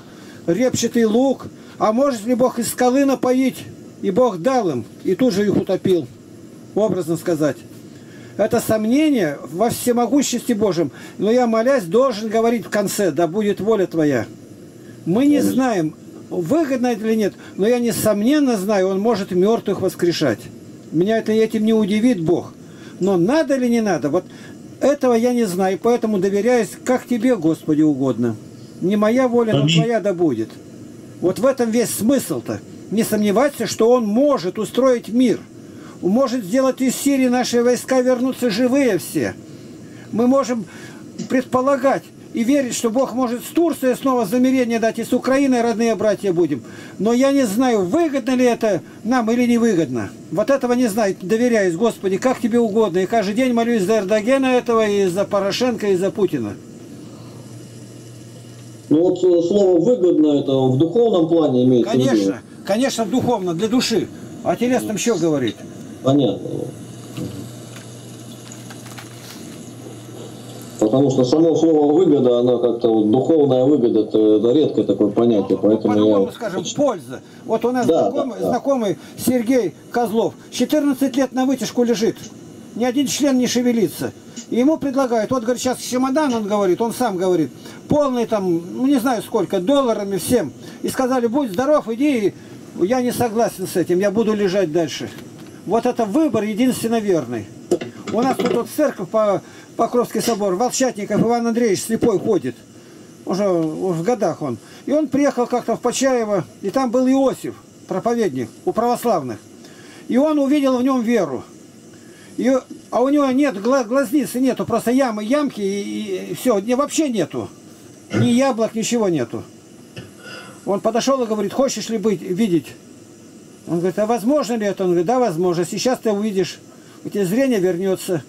репчатый лук? А может ли Бог из скалы напоить? И Бог дал им, и тут же их утопил, образно сказать. Это сомнение во всемогущести Божьем. Но я, молясь, должен говорить в конце, да будет воля твоя. Мы не знаем, выгодно это или нет, но я несомненно знаю, он может мертвых воскрешать. Меня это, этим не удивит Бог. Но надо или не надо, вот этого я не знаю, поэтому доверяюсь, как тебе, Господи, угодно. Не моя воля, но твоя да будет. Вот в этом весь смысл-то. Не сомневаться, что он может устроить мир. Может сделать из Сирии наши войска вернуться живые все. Мы можем предполагать и верить, что Бог может с Турцией снова замирение дать, и с Украиной родные братья будем. Но я не знаю, выгодно ли это нам или невыгодно. Вот этого не знаю. Доверяюсь, Господи, как тебе угодно. И каждый день молюсь за Эрдогена этого, и за Порошенко, и за Путина. Ну вот слово «выгодно» это в духовном плане имеется в виду? Конечно. Конечно, духовно, для души. О телесном что говорит? Понятно. Потому что само слово «выгода», она как-то вот, духовная выгода, это редкое такое понятие. Поэтому по-другому я... скажем, польза. Вот у нас да, знакомый, да, да. знакомый Сергей Козлов, четырнадцать лет на вытяжку лежит, ни один член не шевелится. И ему предлагают, вот, говорит, сейчас чемодан, он говорит, он сам говорит, полный там, ну не знаю сколько, долларами всем. и сказали, будь здоров, иди, я не согласен с этим, я буду лежать дальше. Вот это выбор единственно верный. У нас тут вот церковь, по Покровский собор, Волчатников Иван Андреевич слепой ходит. Уже в годах он. И он приехал как-то в Почаево, и там был Иосиф, проповедник у православных. И он увидел в нем веру. И, а у него нет глаз, глазницы, нету, просто ямы, ямки, и, и все, не, вообще нету. Ни яблок, ничего нету. Он подошел и говорит, хочешь ли быть, видеть? Он говорит, а возможно ли это? Он говорит, да, возможно. Сейчас ты увидишь, у тебя зрение вернется.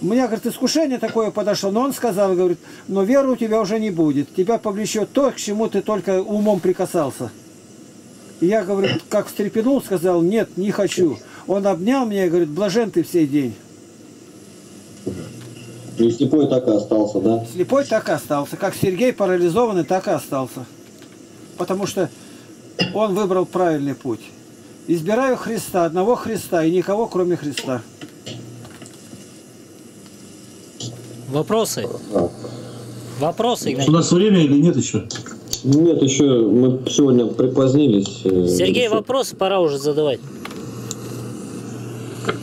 У меня, говорит, искушение такое подошло, но он сказал, говорит, но веры у тебя уже не будет. Тебя повлечет то, к чему ты только умом прикасался. И я, говорю, как встрепенул, сказал, нет, не хочу. Он обнял меня и говорит, блажен ты в сей день. И слепой так и остался, да? Слепой так и остался. Как Сергей парализованный, так и остался. Потому что он выбрал правильный путь. Избираю Христа, одного Христа и никого, кроме Христа. Вопросы? Вопросы, Игнатий? У нас время или нет еще? Нет, еще мы сегодня припозднились. Сергей, еще. Вопросы пора уже задавать.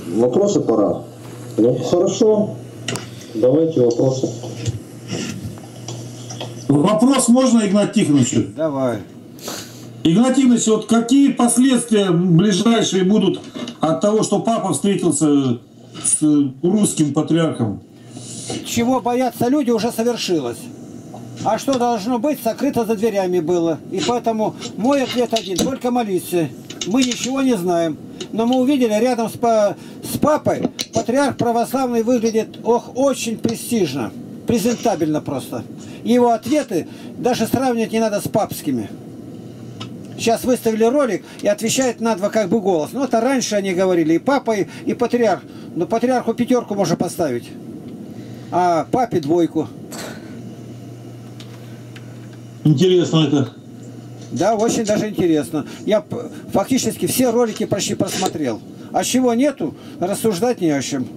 Вопросы пора? Ну, хорошо. Давайте вопросы. Вопрос можно, Игнатий Тихонович? Давай. Игнатий Тихонович, вот какие последствия ближайшие будут от того, что папа встретился с русским патриархом? Чего боятся люди, уже совершилось. А что должно быть, сокрыто за дверями было. И поэтому мой ответ один, только молиться. Мы ничего не знаем. Но мы увидели, рядом с, па с папой патриарх православный выглядит, ох, очень престижно. Презентабельно просто. Его ответы даже сравнивать не надо с папскими. Сейчас выставили ролик и отвечает на два как бы голос. Ну это раньше они говорили, и папа, и, и патриарх. Но патриарху пятерку можно поставить. А папе двойку. Интересно это. Да, очень даже интересно. Я фактически все ролики почти просмотрел. А чего нету, рассуждать не о чем.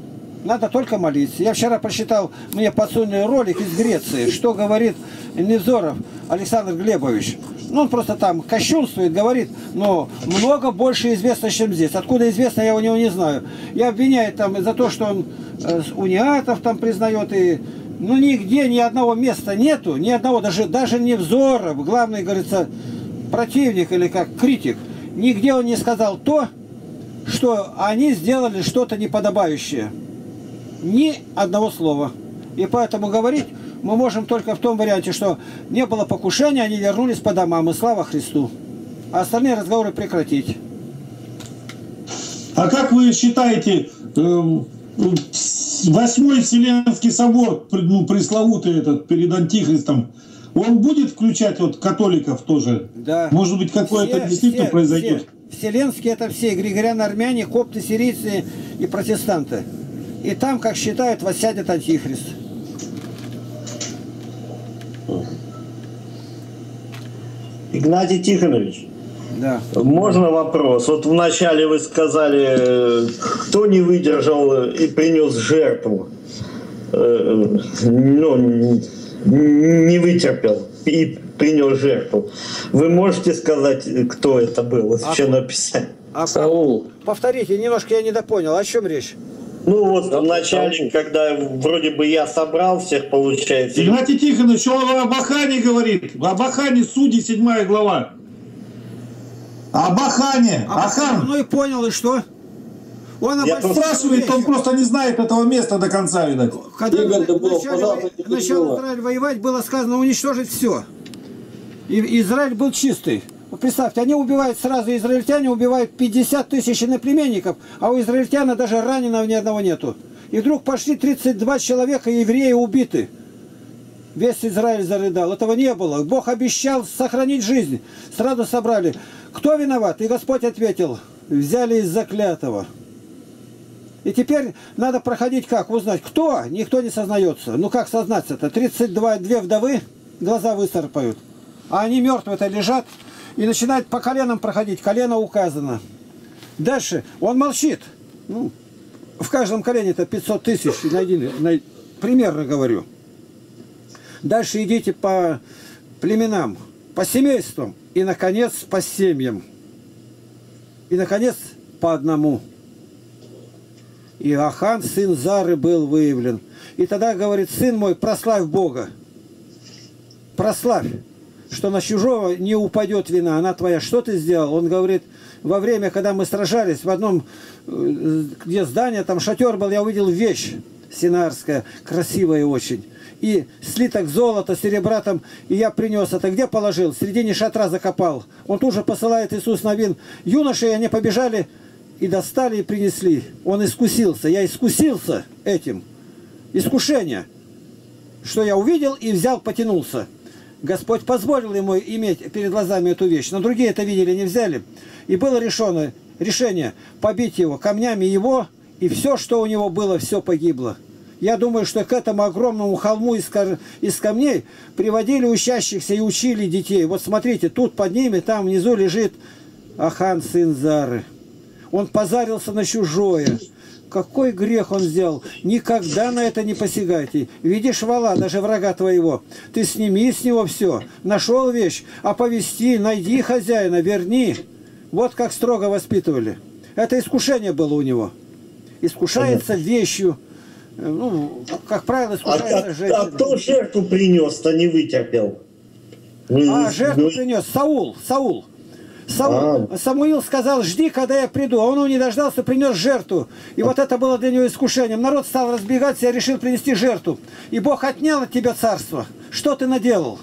Надо только молиться. Я вчера прочитал, мне подсунули ролик из Греции, что говорит Невзоров Александр Глебович. Ну, он просто там кощунствует, говорит, но много больше известно, чем здесь. Откуда известно, я у него не знаю. Я обвиняю там за то, что он э, униатов там признает. И, ну, нигде ни одного места нету, ни одного, даже, даже Невзоров, главный, говорится, противник или как критик. Нигде он не сказал то, что они сделали что-то неподобающее. Ни одного слова. И поэтому говорить мы можем только в том варианте, что не было покушения, они вернулись по домам, и слава Христу. А остальные разговоры прекратить. А как вы считаете, восьмой Вселенский собор, ну, пресловутый этот, перед Антихристом, он будет включать вот католиков тоже? Да. Может быть, какое-то действительно все, произойдет? Все. Вселенские это все, григориан-армяне, копты, сирийцы и протестанты. И там, как считают, воссядет Антихрист. Игнатий Тихонович, да. Можно вопрос? Вот вначале вы сказали, кто не выдержал и принес жертву, ну, не вытерпел и принес жертву. Вы можете сказать, кто это был? Что написать? А, Саул. Повторите, немножко я недопонял. О чем речь? Ну вот в начале, когда вроде бы я собрал всех, получается. Игнатий Тихонович, он об Ахане говорит. Об Ахане, Судьи, седьмая глава. Об Ахане. А Ахан. Ну и понял, и что? Он просто... спрашивает, он просто не знает этого места до конца, видать. Когда начало Израиль воевать, было сказано уничтожить все. И Израиль был чистый. Представьте, они убивают сразу, израильтяне убивают пятьдесят тысяч иноплеменников, а у израильтяна даже раненого ни одного нету. И вдруг пошли тридцать два человека, евреи убиты. Весь Израиль зарыдал. Этого не было. Бог обещал сохранить жизнь. Сразу собрали. Кто виноват? И Господь ответил. Взяли из заклятого. И теперь надо проходить как? Узнать, кто? Никто не сознается. Ну как сознаться-то? тридцать две вдовы глаза высорпают. А они мертвые-то лежат. И начинает по коленам проходить. Колено указано. Дальше. Он молчит. Ну, в каждом колене это пятьсот тысяч. На один, на, примерно говорю. Дальше идите по племенам. по семействам и, наконец, по семьям. И, наконец, по одному. И Ахан, сын Зары, был выявлен. И тогда говорит: сын мой, прославь Бога. Прославь, что на чужого не упадет вина, она твоя. Что ты сделал? Он говорит: во время, когда мы сражались, в одном, где здание, там шатер был, я увидел вещь синарская, красивая очень. И слиток золота, серебра там, и я принес это. Где положил? В середине шатра закопал. Он тут же посылает Иисус Навин. Юноши, они побежали и достали, и принесли. Он искусился. Я искусился этим. Искушение. Что я увидел и взял, потянулся. Господь позволил ему иметь перед глазами эту вещь. Но другие это видели, не взяли. И было решено, решение побить его, камнями его, и все, что у него было, все погибло. Я думаю, что к этому огромному холму из камней приводили учащихся и учили детей. Вот смотрите, тут под ними, там внизу лежит Ахан, сын Зары. Он позарился на чужое. Какой грех он сделал? Никогда на это не посягайте. Видишь вала, даже врага твоего. Ты сними с него все. Нашел вещь, оповести, найди хозяина, верни. Вот как строго воспитывали. Это искушение было у него. Искушается вещью. Ну, как правило, искушается а, женщина. А, а кто жертву принес-то не вытерпел? Не, а, жертву не... принес Саул. Саул. Саму... А. Самуил сказал: жди, когда я приду. А он его не дождался, принес жертву. И вот это было для него искушением. Народ стал разбегаться, я решил принести жертву. И Бог отнял от тебя царство. Что ты наделал?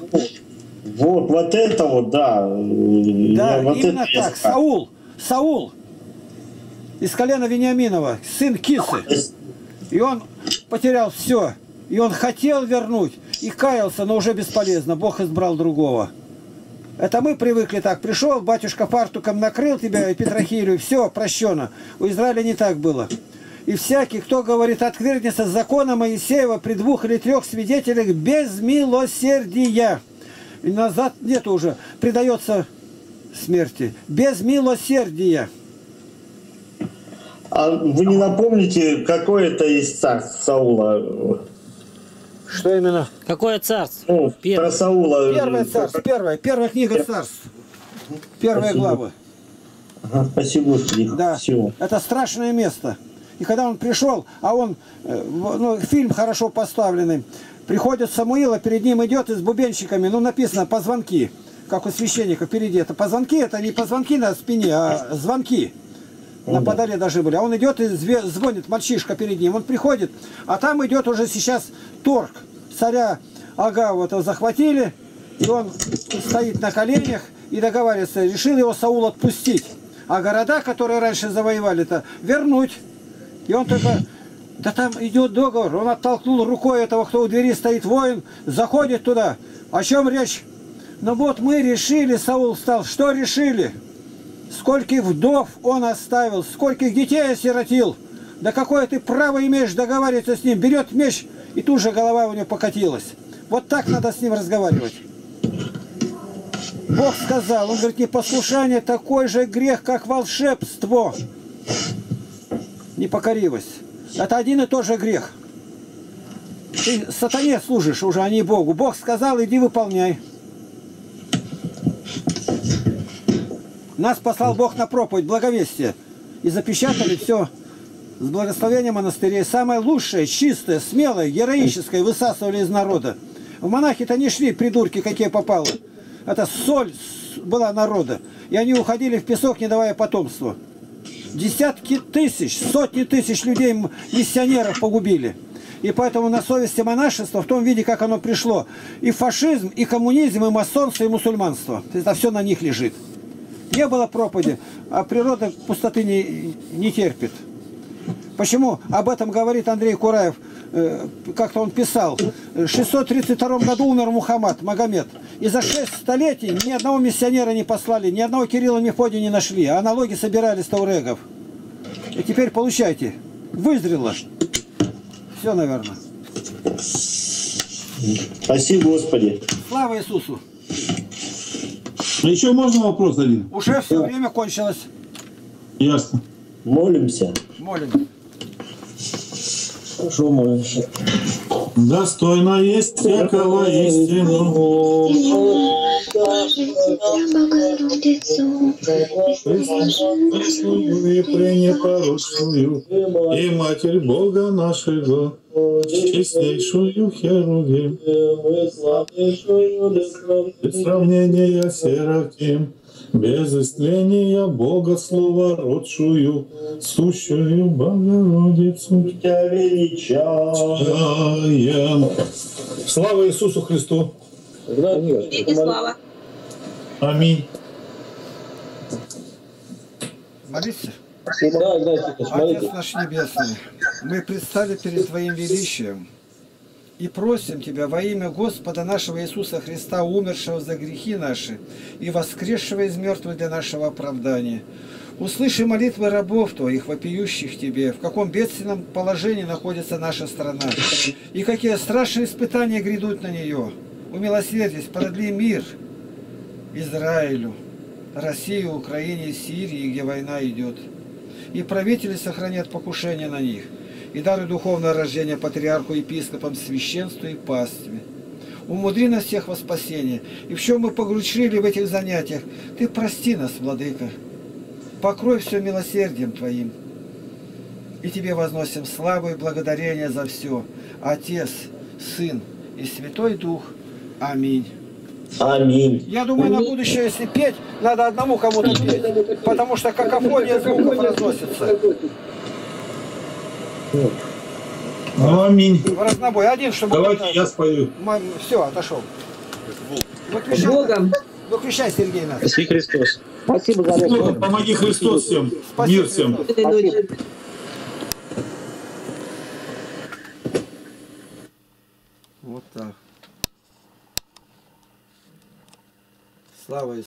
Вот, вот это вот, да. Да, я, вот именно это так. Саул. Саул. Из колена Вениаминова. Сын Кисы. И он потерял все. И он хотел вернуть. И каялся, но уже бесполезно. Бог избрал другого. Это мы привыкли так. Пришел, батюшка фартуком накрыл тебя и петрохилию. Все, прощено. У Израиля не так было. И всякий, кто говорит, отвергнется с закона Моисеева при двух или трех свидетелях без милосердия. И назад нет уже. Предается смерти. Без милосердия. А вы не напомните, какое это из царств Саула? Что именно? Какое царство? Ну, Первое. Про Саула. Первое царство. Первое. Первая книга Пер... царств. Первая Спасибо. глава. Ага, спасибо. Да. Всего. Это страшное место. И когда он пришел, а он, ну, фильм хорошо поставленный, приходит Самуил, а перед ним идет и с бубенщиками, ну, написано, позвонки, как у священника впереди. Это позвонки, это не позвонки на спине, а звонки. Нападали даже были. А он идет и звонит, мальчишка перед ним. Он приходит, а там идет уже сейчас торг. Царя Агава этого захватили, и он стоит на коленях и договаривается. Решил его Саул отпустить. А города, которые раньше завоевали-то, вернуть. И он только... Да там идет договор. Он оттолкнул рукой этого, кто у двери стоит, воин, заходит туда. О чем речь? Ну вот мы решили, Саул встал. Что решили? Скольких вдов он оставил, скольких детей осиротил. Да какое ты право имеешь договариваться с ним? Берет меч, и тут же голова у него покатилась. Вот так надо с ним разговаривать. Бог сказал, он говорит, непослушание такой же грех, как волшебство. Непокоривость. Это один и тот же грех. Ты сатане служишь уже, а не Богу. Бог сказал, иди выполняй. Нас послал Бог на проповедь, благовестие. И запечатали все с благословением монастырей. Самое лучшее, чистое, смелое, героическое высасывали из народа. В монахи-то не шли, придурки, какие попало. Это соль была народа. И они уходили в песок, не давая потомства. Десятки тысяч, сотни тысяч людей, миссионеров погубили. И поэтому на совести монашества в том виде, как оно пришло. И фашизм, и коммунизм, и масонство, и мусульманство. Это все на них лежит. Не было проповеди, а природа пустоты не, не терпит. Почему? Об этом говорит Андрей Кураев, как-то он писал. В шестьсот тридцать втором году умер Мухаммад, Магомед. И за шесть столетий ни одного миссионера не послали, ни одного Кирилла Мефодия не нашли, а налоги собирали с таурегов. И теперь получайте. Вызрело. Все, наверное. Спасибо, Господи. Слава Иисусу. А еще можно вопрос один? Уже все да. время кончилось. Ясно. Молимся. Молимся. Хорошо, молимся. Достойно есть всякого истину. Прислужную и пренепорочную, и Матерь Бога нашего, чистейшую Херувим, без сравнения Серафим, без истления Бога Словородшую, сущую Богородицу тебя величаем. Слава Иисусу Христу! Слава! Аминь! Молитесь? Да, да, Отец наш Небесный, мы предстали перед Твоим величием и просим Тебя во имя Господа нашего Иисуса Христа, умершего за грехи наши и воскресшего из мертвых для нашего оправдания. Услыши молитвы рабов Твоих, вопиющих Тебе, в каком бедственном положении находится наша страна, и какие страшные испытания грядут на нее. Умилосердись, продли мир Израилю, России, Украине и Сирии, где война идет, и правители сохранят покушение на них. И даруй духовное рождение патриарху, епископам, священству и пастве. Умудри нас всех во спасение. И в чем мы погружили в этих занятиях, Ты прости нас, Владыка. Покрой все милосердием Твоим. И Тебе возносим славу и благодарение за все. Отец, Сын и Святой Дух. Аминь. Аминь. Я думаю, на будущее, если петь, надо одному кому-то петь. Потому что какофония звуков разносится. Ну, аминь. В разнобой. Один, чтобы... Давайте я спою. Все, отошел. Выключай, Богом. Выключай, Сергей, нас. Спаси Христос. Спасибо за это. Помоги Христос всем. Спасибо. Мир всем. Спасибо. Вот так. Слава Иисусу.